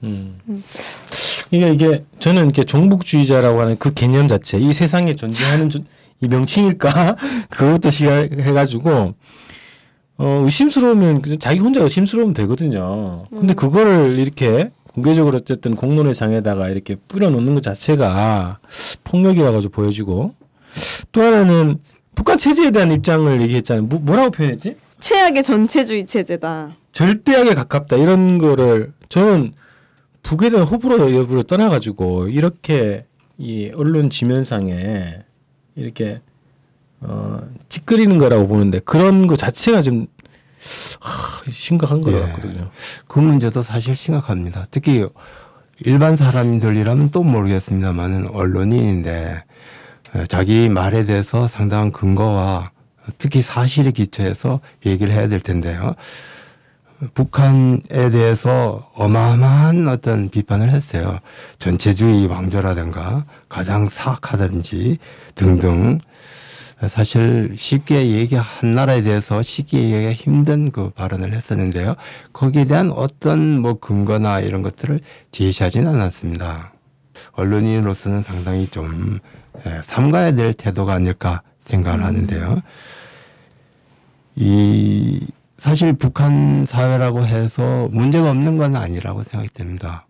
이게 저는 이렇게 종북주의자라고 하는 그 개념 자체 이 세상에 존재하는 이 명칭일까? 그것도 시각해가지고, 의심스러우면, 자기 혼자 의심스러우면 되거든요. 근데 그거를 이렇게 공개적으로 어쨌든 공론의 장에다가 이렇게 뿌려놓는 것 자체가 폭력이라고 보여지고, 또 하나는 북한 체제에 대한 입장을 얘기했잖아요. 뭐라고 표현했지? 최악의 전체주의 체제다. 절대악에 가깝다. 이런 거를 저는 북에든 호불호 여부를 떠나가지고 이렇게 이 언론 지면상에 이렇게 찌끄리는 거라고 보는데 그런 거 자체가 좀 심각한 거 같거든요. 그 문제도 사실 심각합니다. 특히 일반 사람들이라면 또 모르겠습니다만은 언론인인데 자기 말에 대해서 상당한 근거와 특히 사실에 기초해서 얘기를 해야 될 텐데요. 북한에 대해서 어마어마한 어떤 비판을 했어요. 전체주의 왕조라든가 가장 사악하든지 등등. 사실 쉽게 얘기한 나라에 대해서 쉽게 얘기하기 힘든 그 발언을 했었는데요. 거기에 대한 어떤 뭐 근거나 이런 것들을 제시하진 않았습니다. 언론인으로서는 상당히 좀 삼가야 될 태도가 아닐까 생각을 하는데요. 사실 북한 사회라고 해서 문제가 없는 건 아니라고 생각이 됩니다.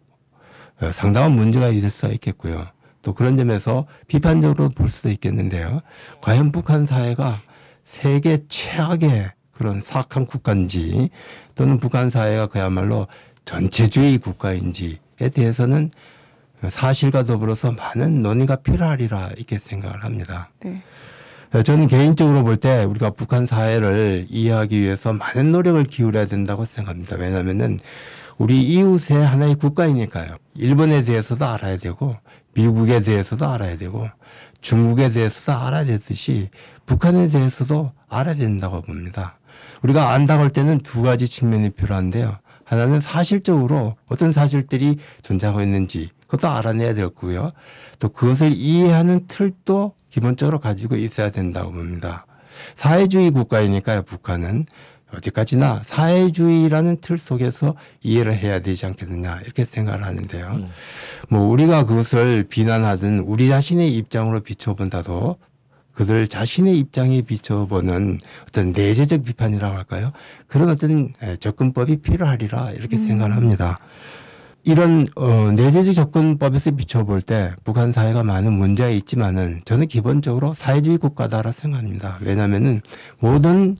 상당한 문제가 있을 수 있겠고요. 또 그런 점에서 비판적으로 볼 수도 있겠는데요. 과연 북한 사회가 세계 최악의 그런 사악한 국가인지 또는 북한 사회가 그야말로 전체주의 국가인지에 대해서는 사실과 더불어서 많은 논의가 필요하리라 이렇게 생각을 합니다. 네. 저는 개인적으로 볼 때 우리가 북한 사회를 이해하기 위해서 많은 노력을 기울여야 된다고 생각합니다. 왜냐하면은 우리 이웃의 하나의 국가이니까요. 일본에 대해서도 알아야 되고 미국에 대해서도 알아야 되고 중국에 대해서도 알아야 되듯이 북한에 대해서도 알아야 된다고 봅니다. 우리가 안다고 할 때는 두 가지 측면이 필요한데요. 하나는 사실적으로 어떤 사실들이 존재하고 있는지 그것도 알아내야 되고요. 또 그것을 이해하는 틀도 기본적으로 가지고 있어야 된다고 봅니다. 사회주의 국가이니까요. 북한은 어디까지나 사회주의라는 틀 속에서 이해를 해야 되지 않겠느냐 이렇게 생각을 하는데요. 뭐 우리가 그것을 비난하든 우리 자신의 입장으로 비춰본다도 그들 자신의 입장에 비춰보는 어떤 내재적 비판이라고 할까요? 그런 어떤 접근법이 필요하리라 이렇게 생각을 합니다. 이런 내재적 접근법에서 비춰볼 때 북한 사회가 많은 문제가 있지만은 저는 기본적으로 사회주의 국가다라고 생각합니다. 왜냐하면은 모든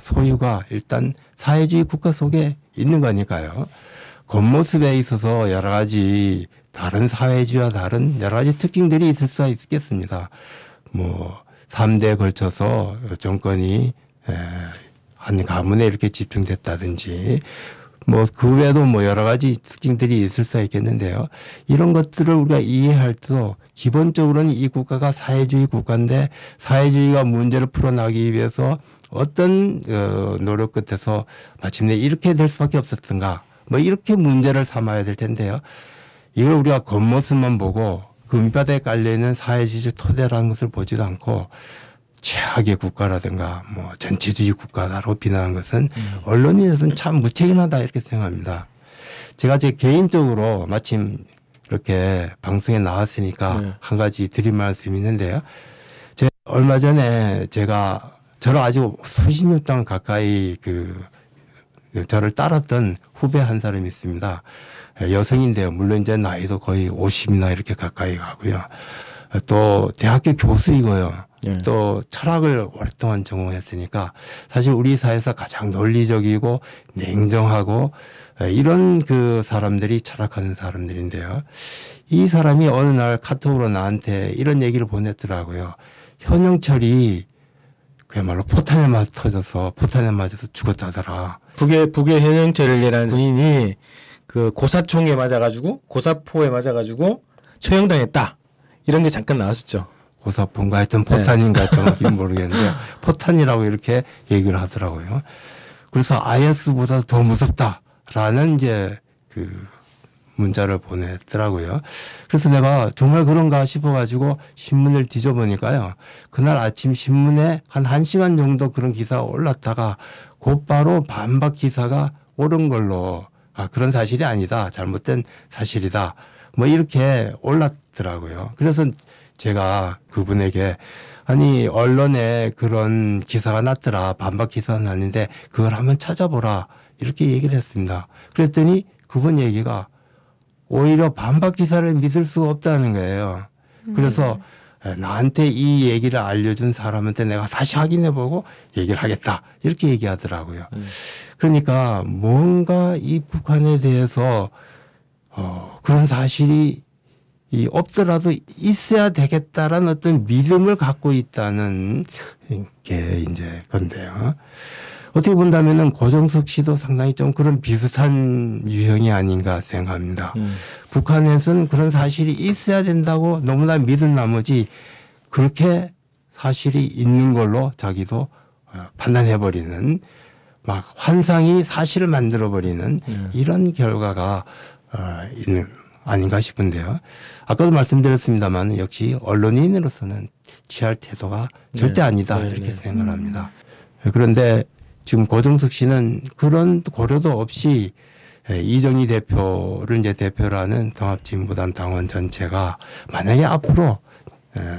소유가 일단 사회주의 국가 속에 있는 거니까요. 겉모습에 있어서 여러 가지 다른 사회주의와 다른 여러 가지 특징들이 있을 수가 있겠습니다. 뭐 3대에 걸쳐서 정권이 한 가문에 이렇게 집중됐다든지 뭐 그 외에도 뭐 여러 가지 특징들이 있을 수가 있겠는데요. 이런 것들을 우리가 이해할 때도 기본적으로는 이 국가가 사회주의 국가인데 사회주의가 문제를 풀어나가기 위해서 어떤 노력 끝에서 마침내 이렇게 될 수밖에 없었던가 뭐 이렇게 문제를 삼아야 될 텐데요. 이걸 우리가 겉모습만 보고 그 밑바닥에 깔려있는 사회주의 토대라는 것을 보지도 않고 최악의 국가라든가 뭐 전체주의 국가라고 비난한 것은 언론에서는 참 무책임하다 이렇게 생각합니다. 제가 제 개인적으로 마침 이렇게 방송에 나왔으니까 네. 한 가지 드릴 말씀이 있는데요. 얼마 전에 제가 저를 아주 수십 년 동안 가까이 저를 따랐던 후배 한 사람이 있습니다. 여성인데요. 물론 이제 나이도 거의 50이나 이렇게 가까이 가고요. 또 대학교 교수이고요. 예. 또 철학을 오랫동안 전공했으니까 사실 우리 사회에서 가장 논리적이고 냉정하고 이런 그 사람들이 철학하는 사람들인데요. 이 사람이 어느 날 카톡으로 나한테 이런 얘기를 보냈더라고요. 현영철이 그야말로 포탄에 맞아 터져서 포탄에 맞아서 죽었다더라. 북의 현영철이라는 군인이 그 고사총에 맞아가지고 고사포에 맞아가지고 처형당했다. 이런 게 잠깐 나왔었죠. 고사포인가 하여튼 포탄인가 정확히 모르겠는데 포탄이라고 이렇게 얘기를 하더라고요. 그래서 IS보다 더 무섭다라는 이제 그 문자를 보냈더라고요. 그래서 내가 정말 그런가 싶어가지고 신문을 뒤져보니까요. 그날 아침 신문에 한 1시간 정도 그런 기사가 올랐다가 곧바로 반박 기사가 옳은 걸로 아 그런 사실이 아니다. 잘못된 사실이다. 뭐 이렇게 올랐더라고요. 그래서 제가 그분에게 아니 언론에 그런 기사가 났더라. 반박 기사가 났는데 그걸 한번 찾아보라. 이렇게 얘기를 했습니다. 그랬더니 그분 얘기가 오히려 반박 기사를 믿을 수가 없다는 거예요. 그래서 나한테 이 얘기를 알려준 사람한테 내가 다시 확인해보고 얘기를 하겠다. 이렇게 얘기하더라고요. 그러니까 뭔가 이 북한에 대해서 그런 사실이 없더라도 있어야 되겠다라는 어떤 믿음을 갖고 있다는 게 이제 건데요. 어떻게 본다면은 고종석 씨도 상당히 좀 그런 비슷한 유형이 아닌가 생각합니다. 북한에서는 그런 사실이 있어야 된다고 너무나 믿은 나머지 그렇게 사실이 있는 걸로 자기도 판단해버리는 막 환상이 사실을 만들어버리는 이런 결과가 있는 아닌가 싶은데요. 아까도 말씀드렸습니다만 역시 언론인으로서는 취할 태도가 절대 아니다 이렇게 생각을 합니다. 그런데 지금 고종석 씨는 그런 고려도 없이 이정희 대표를 이제 대표로 하는 통합진보당 당원 전체가 만약에 앞으로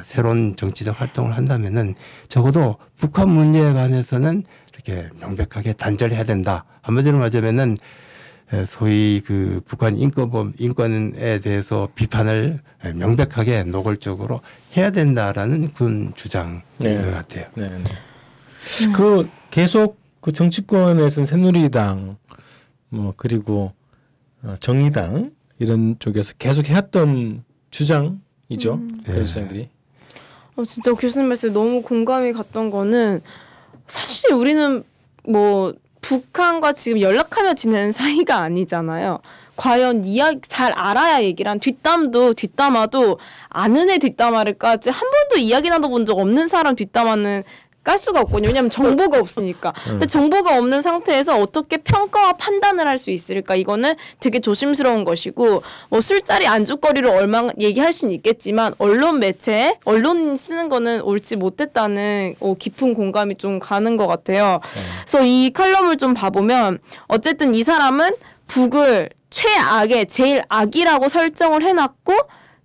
새로운 정치적 활동을 한다면은 적어도 북한 문제에 관해서는 이렇게 명백하게 단절해야 된다. 한마디로 말하자면은 소위 그 북한 인권에 대해서 비판을 명백하게 노골적으로 해야 된다라는 그런 주장인 것 같아요. 그 계속 그 정치권에서는 새누리당 뭐 그리고 정의당 이런 쪽에서 계속 해왔던 주장이죠. 그 주장들이. 진짜 교수님 말씀 너무 공감이 갔던 거는 사실 우리는 뭐 북한과 지금 연락하며 지내는 사이가 아니잖아요. 과연 이야기 잘 알아야 얘기란 뒷담도 뒷담화도 아는 애 뒷담화를 까지 한 번도 이야기 나눠본 적 없는 사람 뒷담화는 깔 수가 없거든요. 왜냐하면 정보가 없으니까. 근데 정보가 없는 상태에서 어떻게 평가와 판단을 할 수 있을까? 이거는 되게 조심스러운 것이고 뭐 술자리 안주거리로 얼마 얘기할 수는 있겠지만 언론 매체에 언론 쓰는 거는 옳지 못했다는 깊은 공감이 좀 가는 것 같아요. 그래서 이 칼럼을 좀 봐보면 어쨌든 이 사람은 북을 최악의 제일 악이라고 설정을 해놨고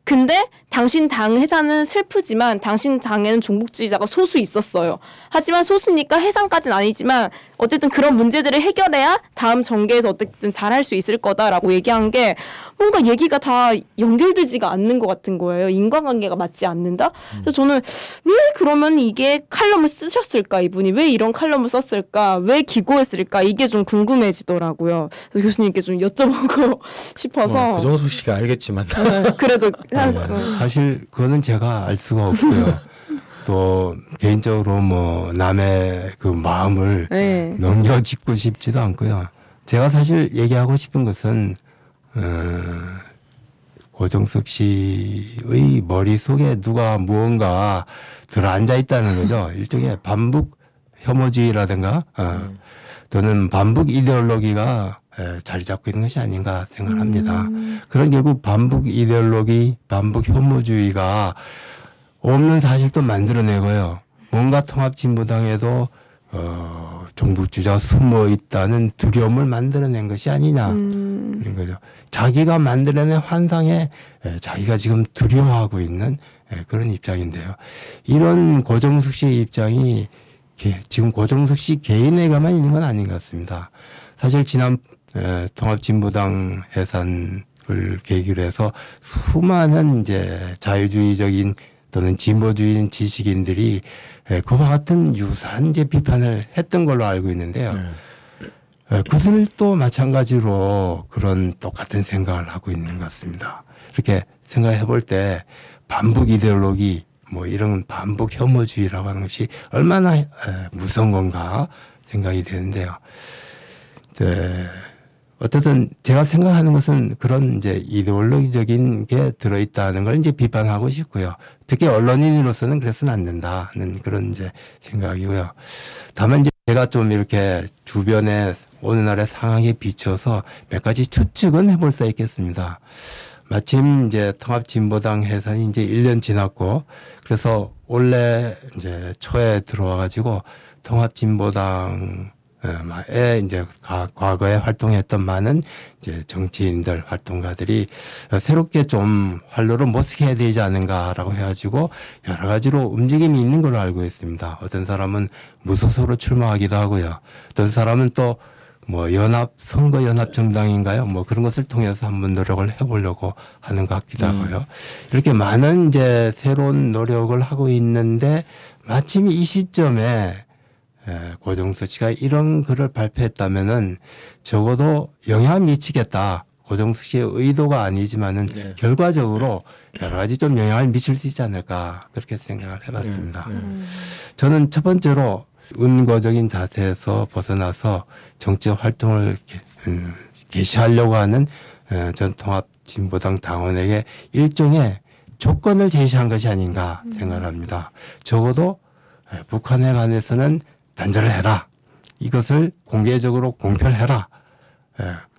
근데 당신 당 해산은 슬프지만 당신 당에는 종북주의자가 소수 있었어요. 하지만 소수니까 해산까지는 아니지만 어쨌든 그런 문제들을 해결해야 다음 정계에서 어쨌든 잘할 수 있을 거다라고 얘기한 게 뭔가 얘기가 다 연결되지가 않는 것 같은 거예요. 인과관계가 맞지 않는다. 그래서 저는 왜 그러면 이게 칼럼을 쓰셨을까 이분이 왜 이런 칼럼을 썼을까 왜 기고했을까 이게 좀 궁금해지더라고요. 그래서 교수님께 좀 여쭤보고 싶어서. 고종석 씨가 알겠지만. 그래도 사실 그거는 제가 알 수가 없고요. 또 개인적으로 뭐 남의 그 마음을 넘겨짚고 싶지도 않고요. 제가 사실 얘기하고 싶은 것은 고종석 씨의 머릿속에 누가 무언가 들어앉아 있다는 거죠. 일종의 반북 혐오주의라든가 또는 반북 이데올로기가 자리 잡고 있는 것이 아닌가 생각합니다. 그런 결국 반북 이데올로기, 반북 혐오주의가 없는 사실도 만들어내고요. 뭔가 통합진보당에도 종북주의자가 숨어 있다는 두려움을 만들어낸 것이 아니냐 이런 거죠. 자기가 만들어낸 환상에 자기가 지금 두려워하고 있는 그런 입장인데요. 이런 고종석 씨의 입장이 지금 고종석 씨 개인에게만 있는 건 아닌 것 같습니다. 사실 지난 통합진보당 해산을 계기로 해서 수많은 이제 자유주의적인 또는 진보주의인 지식인들이 그와 같은 유사한 이제 비판을 했던 걸로 알고 있는데요. 그들도 마찬가지로 그런 똑같은 생각을 하고 있는 것 같습니다. 이렇게 생각해 볼 때 반북 이데올로기 뭐 이런 반북 혐오주의라고 하는 것이 얼마나 무서운 건가 생각이 되는데요. 어쨌든 제가 생각하는 것은 그런 이제 이데올로기적인 게 들어있다는 걸 이제 비판하고 싶고요. 특히 언론인으로서는 그래서는 안 된다는 그런 이제 생각이고요. 다만 이제 제가 좀 이렇게 주변에 오늘날의 상황에 비춰서 몇 가지 추측은 해볼 수 있겠습니다. 마침 이제 통합진보당 해산이 이제 1년 지났고 그래서 올해 이제 초에 들어와 가지고 통합진보당 이제 과거에 활동했던 많은 이제 정치인들 활동가들이 새롭게 좀 활로를 모색해야 되지 않은가라고 해가지고 여러 가지로 움직임이 있는 걸로 알고 있습니다. 어떤 사람은 무소속으로 출마하기도 하고요. 어떤 사람은 또 뭐 선거연합정당인가요? 뭐 그런 것을 통해서 한번 노력을 해보려고 하는 것 같기도 하고요. 이렇게 많은 이제 새로운 노력을 하고 있는데 마침 이 시점에 고종석 씨가 이런 글을 발표했다면은 적어도 영향 미치겠다. 고종석 씨의 의도가 아니지만은 네. 결과적으로 여러 가지 좀 영향을 미칠 수 있지 않을까 그렇게 생각을 해봤습니다. 네. 네. 저는 첫 번째로 은거적인 자세에서 벗어나서 정치적 활동을 개시하려고 하는 전 통합진보당 당원에게 일종의 조건을 제시한 것이 아닌가 생각합니다. 적어도 북한에 관해서는 단절을 해라. 이것을 공개적으로 공표를 해라.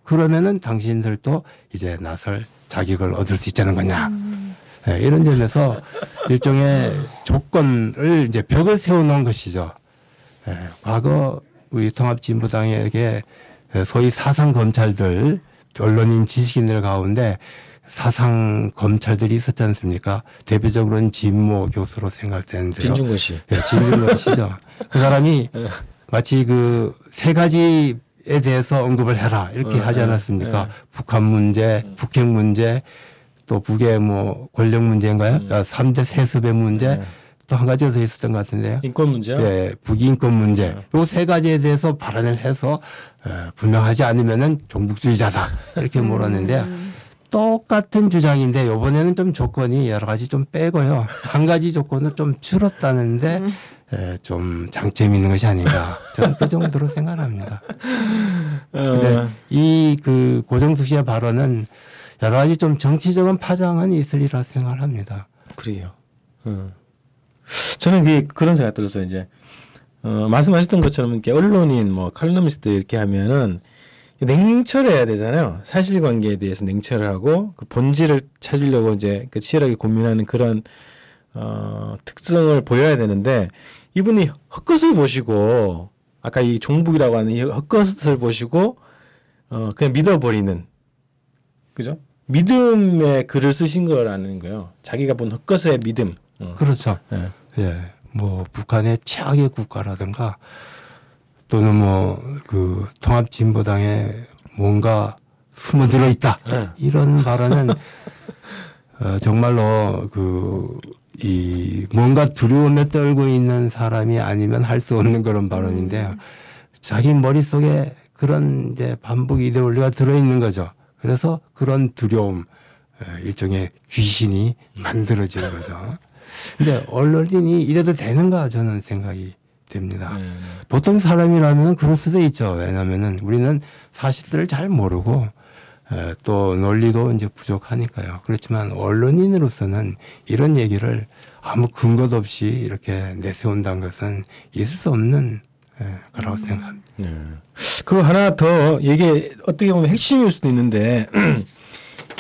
그러면은 당신들도 이제 나설 자격을 얻을 수 있다는 거냐. 이런 점에서 일종의 조건을 이제 벽을 세워놓은 것이죠. 과거 우리 통합진보당에게 소위 사상 검찰들, 언론인 지식인들 가운데 사상 검찰들이 있었지 않습니까? 대표적으로는 진모 교수로 생각되는데요. 진중권 씨. 네, 진중권 씨죠. 그 사람이 마치 그 세 가지에 대해서 언급을 해라 이렇게 하지 않았습니까? 북한 문제, 북핵 문제, 또 북의 뭐 권력 문제인가요? 3대 세습의 문제. 또 한 가지가 더 있었던 것 같은데요. 인권 문제요? 네. 북인권 문제. 요 세 가지에 대해서 발언을 해서 분명하지 않으면은 종북주의자다. 이렇게 물었는데요. 똑같은 주장인데 요번에는 좀 조건이 여러 가지 좀 빼고요. 한 가지 조건을 좀 줄었다는데 좀 장점이 있는 것이 아닌가. 저는 그 정도로 생각합니다. 근데 이 그 고종석 씨의 발언은 여러 가지 좀 정치적인 파장은 있으리라 생각합니다. 그래요. 저는 이게 그런 생각 들어서 이제 말씀하셨던 것처럼 이렇게 언론인 뭐 칼럼니스트 이렇게 하면은 냉철해야 되잖아요. 사실관계에 대해서 냉철하고 그 본질을 찾으려고 이제 그 치열하게 고민하는 그런 특성을 보여야 되는데 이분이 헛것을 보시고 아까 이 종북이라고 하는 이 헛것을 보시고 그냥 믿어버리는 그죠? 믿음의 글을 쓰신 거라는 거예요. 자기가 본 헛것의 믿음. 그렇죠. 네. 예. 뭐, 북한의 최악의 국가라든가 또는 뭐, 그 통합진보당에 뭔가 숨어들어 있다. 네. 이런 발언은 정말로 그, 이 뭔가 두려움에 떨고 있는 사람이 아니면 할 수 없는 그런 발언인데요. 자기 머릿속에 그런 이제 반복 이데올리가 들어있는 거죠. 그래서 그런 두려움, 일종의 귀신이 만들어지는 거죠. 근데 언론인이 이래도 되는가 저는 생각이 됩니다. 네. 보통 사람이라면 그럴 수도 있죠. 왜냐하면은 우리는 사실들을 잘 모르고 또 논리도 이제 부족하니까요. 그렇지만 언론인으로서는 이런 얘기를 아무 근거도 없이 이렇게 내세운다는 것은 있을 수 없는 거라고 생각합니다. 네. 그거 하나 더 이게 어떻게 보면 핵심일 수도 있는데.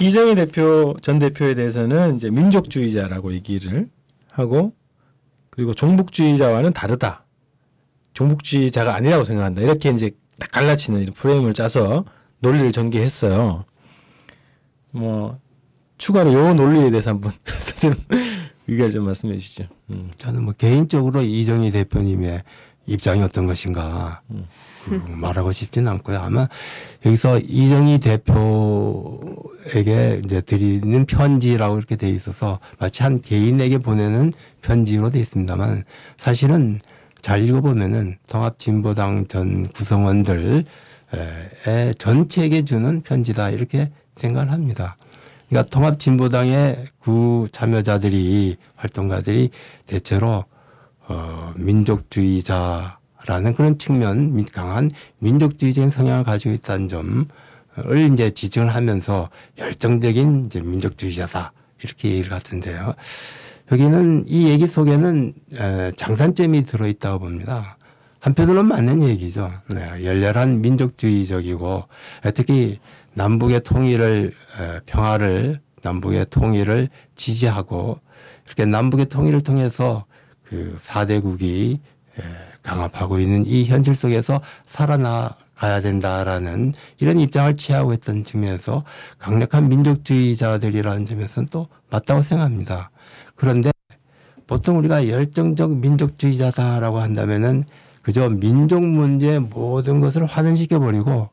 이정희 대표 전 대표에 대해서는 이제 민족주의자라고 얘기를 하고 그리고 종북주의자와는 다르다. 종북주의자가 아니라고 생각한다. 이렇게 이제 딱 갈라치는 이런 프레임을 짜서 논리를 전개했어요. 뭐 추가로 요 논리에 대해서 한번 선생님 의견을 좀 말씀해 주시죠. 저는 뭐 개인적으로 이정희 대표님의 입장이 어떤 것인가 말하고 싶진 않고요. 아마 여기서 이정희 대표에게 이제 드리는 편지라고 이렇게 돼 있어서 마치 한 개인에게 보내는 편지로 돼 있습니다만 사실은 잘 읽어보면은 통합진보당 전 구성원들의 전체에게 주는 편지다 이렇게 생각을 합니다. 그러니까 통합진보당의 구 참여자들이 활동가들이 대체로 민족주의자라는 그런 측면 및 강한 민족주의적인 성향을 가지고 있다는 점을 이제 지칭을 하면서 열정적인 이제 민족주의자다 이렇게 얘기를 같은데요. 여기는 이 얘기 속에는 장단점이 들어있다고 봅니다. 한편으로는 맞는 얘기죠. 네, 열렬한 민족주의적이고 특히 남북의 통일을 평화를 남북의 통일을 지지하고 이렇게 남북의 통일을 통해서 그 4대국이 강압하고 있는 이 현실 속에서 살아나가야 된다라는 이런 입장을 취하고 있던 측면에서 강력한 민족주의자들이라는 점에서는 또 맞다고 생각합니다. 그런데 보통 우리가 열정적 민족주의자다라고 한다면은 그저 민족 문제의 모든 것을 환원시켜버리고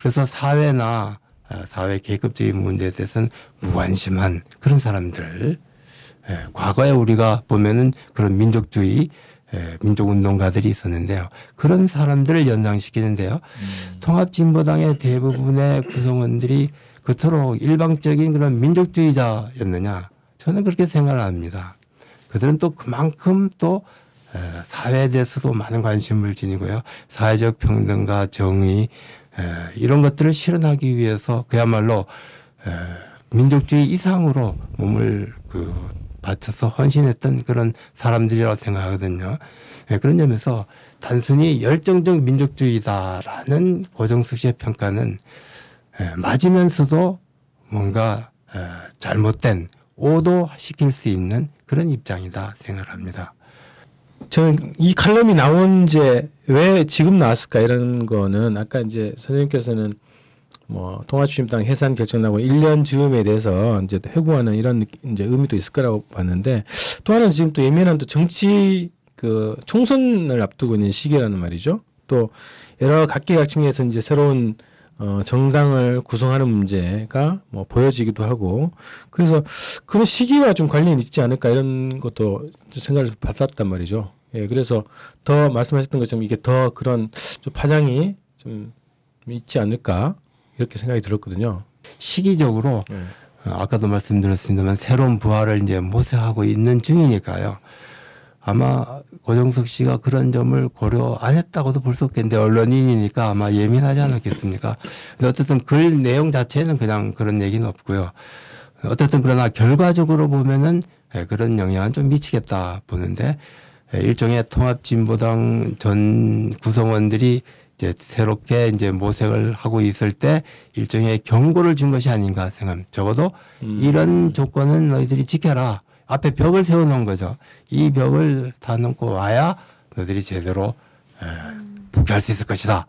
그래서 사회나 사회 계급적인 문제에 대해서는 무관심한 그런 사람들 예, 과거에 우리가 보면은 그런 민족주의, 민족운동가들이 있었는데요. 그런 사람들을 연상시키는데요. 통합진보당의 대부분의 구성원들이 그토록 일방적인 그런 민족주의자였느냐, 저는 그렇게 생각을 합니다. 그들은 또 그만큼 또 사회에 대해서도 많은 관심을 지니고요. 사회적 평등과 정의 이런 것들을 실현하기 위해서 그야말로 민족주의 이상으로 몸을 바쳐서 헌신했던 그런 사람들이라고 생각하거든요. 그런 점에서 단순히 열정적 민족주의다라는 고종석 씨의 평가는 맞으면서도 뭔가 잘못된 오도시킬 수 있는 그런 입장이다 생각합니다. 저는 이 칼럼이 나온 지 왜 지금 나왔을까 이런 거는 아까 이제 선생님께서는 뭐 통합진보당 해산 결정나고 1년 즈음에 대해서 이제 회고하는 이런 이제 의미도 있을 거라고 봤는데 또 하나는 지금 또 예민한 또 정치 그 총선을 앞두고 있는 시기라는 말이죠. 또 여러 각계각층에서 이제 새로운 정당을 구성하는 문제가 뭐 보여지기도 하고 그래서 그런 시기와 좀 관련이 있지 않을까 이런 것도 생각을 받았단 말이죠. 예, 그래서 더 말씀하셨던 것처럼 이게 더 그런 좀 파장이 좀 있지 않을까 이렇게 생각이 들었거든요. 시기적으로 네. 아까도 말씀드렸습니다만 새로운 부활을 이제 모색하고 있는 중이니까요. 아마 고종석 씨가 그런 점을 고려 안 했다고도 볼 수 없겠는데 언론인이니까 아마 예민하지 않았겠습니까? 근데 어쨌든 글 내용 자체는 그냥 그런 얘기는 없고요. 어쨌든 그러나 결과적으로 보면은 그런 영향은 좀 미치겠다 보는데 일종의 통합진보당 전 구성원들이 이제 새롭게 이제 모색을 하고 있을 때 일종의 경고를 준 것이 아닌가 생각합니다. 적어도 이런 조건은 너희들이 지켜라. 앞에 벽을 세워놓은 거죠. 이 벽을 다 넘고 와야 너희들이 제대로 복귀할 수 있을 것이다.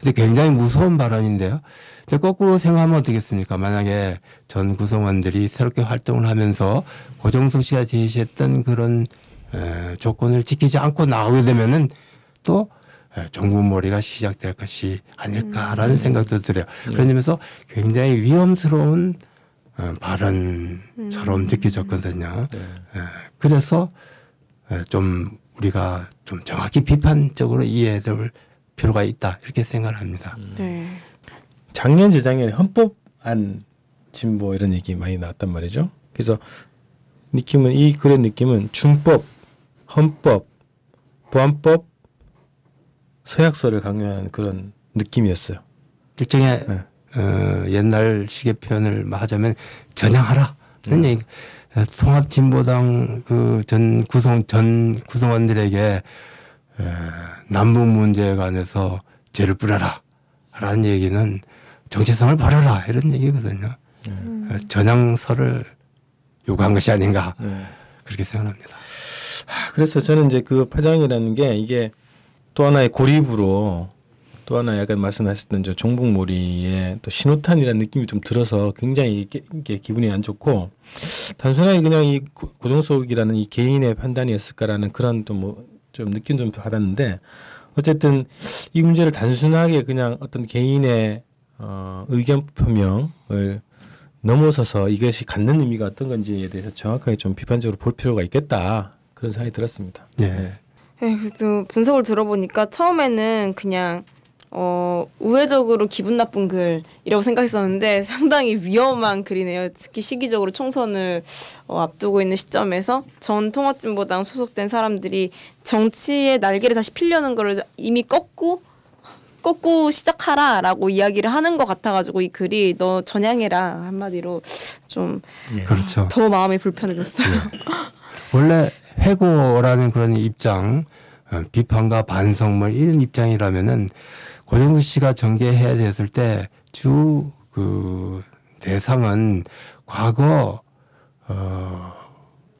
근데 굉장히 무서운 발언인데요. 근데 거꾸로 생각하면 어떻겠습니까? 만약에 전 구성원들이 새롭게 활동을 하면서 고종석 씨가 제시했던 그런 조건을 지키지 않고 나오게 되면은 또 종군몰이가 시작될 것이 아닐까라는 생각도 들어요. 그런 점에서 굉장히 위험스러운 발언처럼 느껴졌거든요. 네. 그래서 좀 우리가 좀 정확히 비판적으로 이해해 볼 필요가 있다 이렇게 생각합니다. 네. 작년 재작년에 헌법안 진보 이런 얘기 많이 나왔단 말이죠. 그래서 느낌은 이 글의 느낌은 준법, 헌법, 보안법, 서약서를 강요하는 그런 느낌이었어요. 일종의 네. 옛날식의 표현을 하자면 전향하라는 얘기. 통합진보당 그 전 구성원들에게 남북 문제에 관해서 죄를 뿌려라라는 얘기는 정체성을 버려라 이런 얘기거든요. 전향서를 요구한 것이 아닌가 그렇게 생각합니다. 그래서 저는 이제 그 파장이라는 게 이게 또 하나의 고립으로. 또 하나 약간 말씀하셨던 저 종북몰이의 또 신호탄이라는 느낌이 좀 들어서 굉장히 이게 기분이 안 좋고 단순하게 그냥 이 고종석이라는 이 개인의 판단이었을까라는 그런 또 뭐 좀 느낌 좀 받았는데 어쨌든 이 문제를 단순하게 그냥 어떤 개인의 의견 표명을 넘어서서 이것이 갖는 의미가 어떤 건지에 대해서 정확하게 좀 비판적으로 볼 필요가 있겠다 그런 생각이 들었습니다. 네. 네, 또 분석을 들어보니까 처음에는 그냥 우회적으로 기분 나쁜 글이라고 생각했었는데 상당히 위험한 글이네요. 특히 시기적으로 총선을 앞두고 있는 시점에서 전 통합진보당 소속된 사람들이 정치의 날개를 다시 피려는 거를 이미 꺾고 시작하라라고 이야기를 하는 것 같아가지고 이 글이 너 전향해라 한마디로 좀 그렇죠. 더 마음이 불편해졌어요. 원래 회고라는 그런 입장, 비판과 반성 뭐 이런 입장이라면은 고종석 씨가 전개해야 됐을 때 주 그 대상은 과거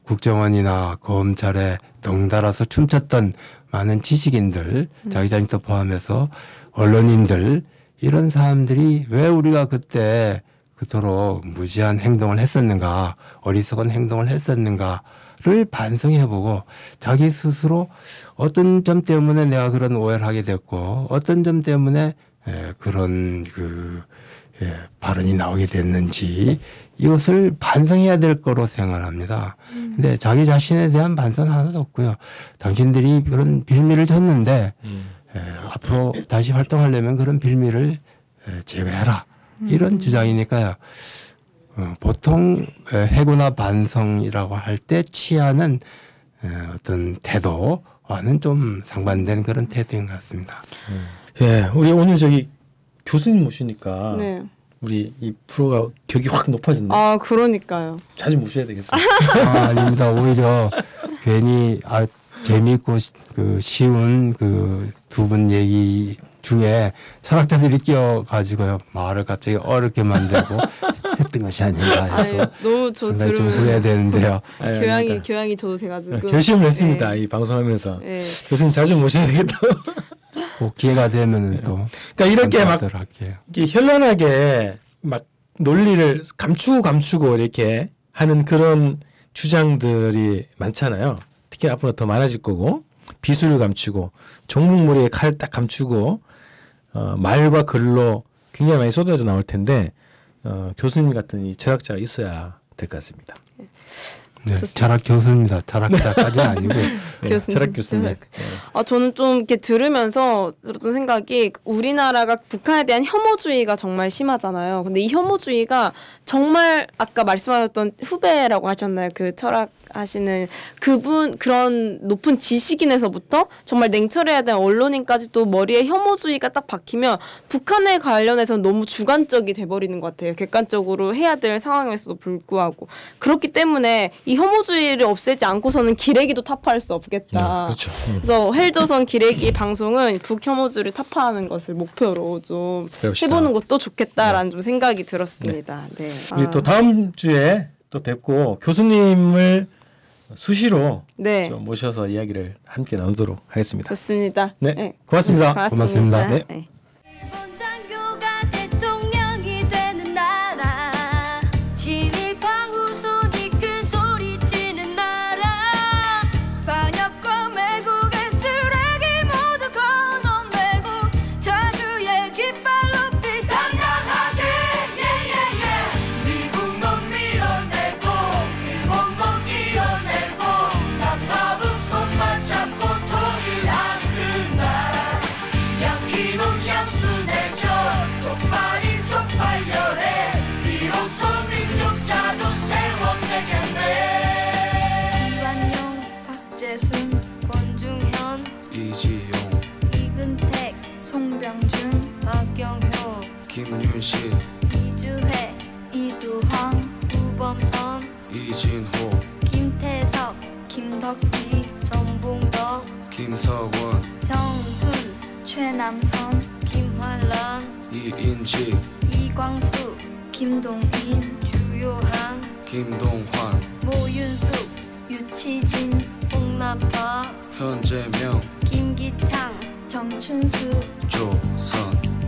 국정원이나 검찰에 덩달아서 춤췄던 많은 지식인들, 자기 자신도 포함해서 언론인들 이런 사람들이 왜 우리가 그때 그토록 무지한 행동을 했었는가, 어리석은 행동을 했었는가를 반성해보고 자기 스스로 어떤 점 때문에 내가 그런 오해를 하게 됐고 어떤 점 때문에 그런 발언이 나오게 됐는지 이것을 반성해야 될 거로 생각합니다. 근데 자기 자신에 대한 반성은 하나도 없고요. 당신들이 그런 빌미를 줬는데 앞으로 다시 활동하려면 그런 빌미를 제외해라. 이런 주장이니까요. 보통 해고나 반성이라고 할 때 취하는 어떤 태도와는 좀 상반된 그런 태도인 것 같습니다. 예, 우리 오늘 저기 교수님 모시니까 네. 우리 이 프로가 격이 확 높아졌네. 아, 그러니까요. 자주 모셔야 되겠어요. 아, 아닙니다. 오히려 괜히 재미있고 쉬운 그 두 분 얘기 중에 철학자들이 끼어가지고요 말을 갑자기 어렵게 만들고 했던 것이 아닌가 해서 아유, 너무 저 좀 후회해야 되는데요. 아유, 교양이 저도 돼가지고 결심을 했습니다. 이 방송하면서 교수님 자주 모셔야 되겠다. 꼭 기회가 되면은 또 그러니까 이렇게 막 이렇게 현란하게 막 논리를 감추고 이렇게 하는 그런 주장들이 많잖아요. 특히 앞으로 더 많아질 거고. 비수를 감추고 종북몰이에 칼을 딱 감추고 말과 글로 굉장히 많이 쏟아져 나올 텐데 교수님 같은 이 철학자가 있어야 될 것 같습니다. 네, 철학 교수입니다. 철학자까지는 아니고 네, 교수님. 철학 교수님. 네. 아, 저는 좀 이렇게 들으면서 들었던 생각이 우리나라가 북한에 대한 혐오주의가 정말 심하잖아요. 근데 이 혐오주의가 정말 아까 말씀하셨던 후배라고 하셨나요? 그 철학 하시는 그분 그런 높은 지식인에서부터 정말 냉철해야 되는 언론인까지도 머리에 혐오주의가 딱 박히면 북한에 관련해서는 너무 주관적이 돼버리는 것 같아요. 객관적으로 해야 될 상황에서도 불구하고 그렇기 때문에 이 혐오주의를 없애지 않고서는 기레기도 타파할 수 없겠다. 그렇죠. 그래서 헬조선 기레기 방송은 북혐오주의를 타파하는 것을 목표로 좀 배웁시다. 해보는 것도 좋겠다라는 좀 생각이 들었습니다. 네. 네. 우리 또 다음 주에 또 뵙고 교수님을 수시로 네. 좀 모셔서 이야기를 함께 나누도록 하겠습니다. 좋습니다. 네, 네. 고맙습니다. 고맙습니다. 네. 네. 김윤신, 이주혜, 이두헌, 우범선, 이진호, 김태석, 김덕기, 정봉덕, 김서원, 정훈, 최남선, 김환란, 이인지, 이광수, 김동인, 주요한, 김동환, 모윤숙, 유치진, 홍남파, 현재명, 김기창, 정춘수, 조선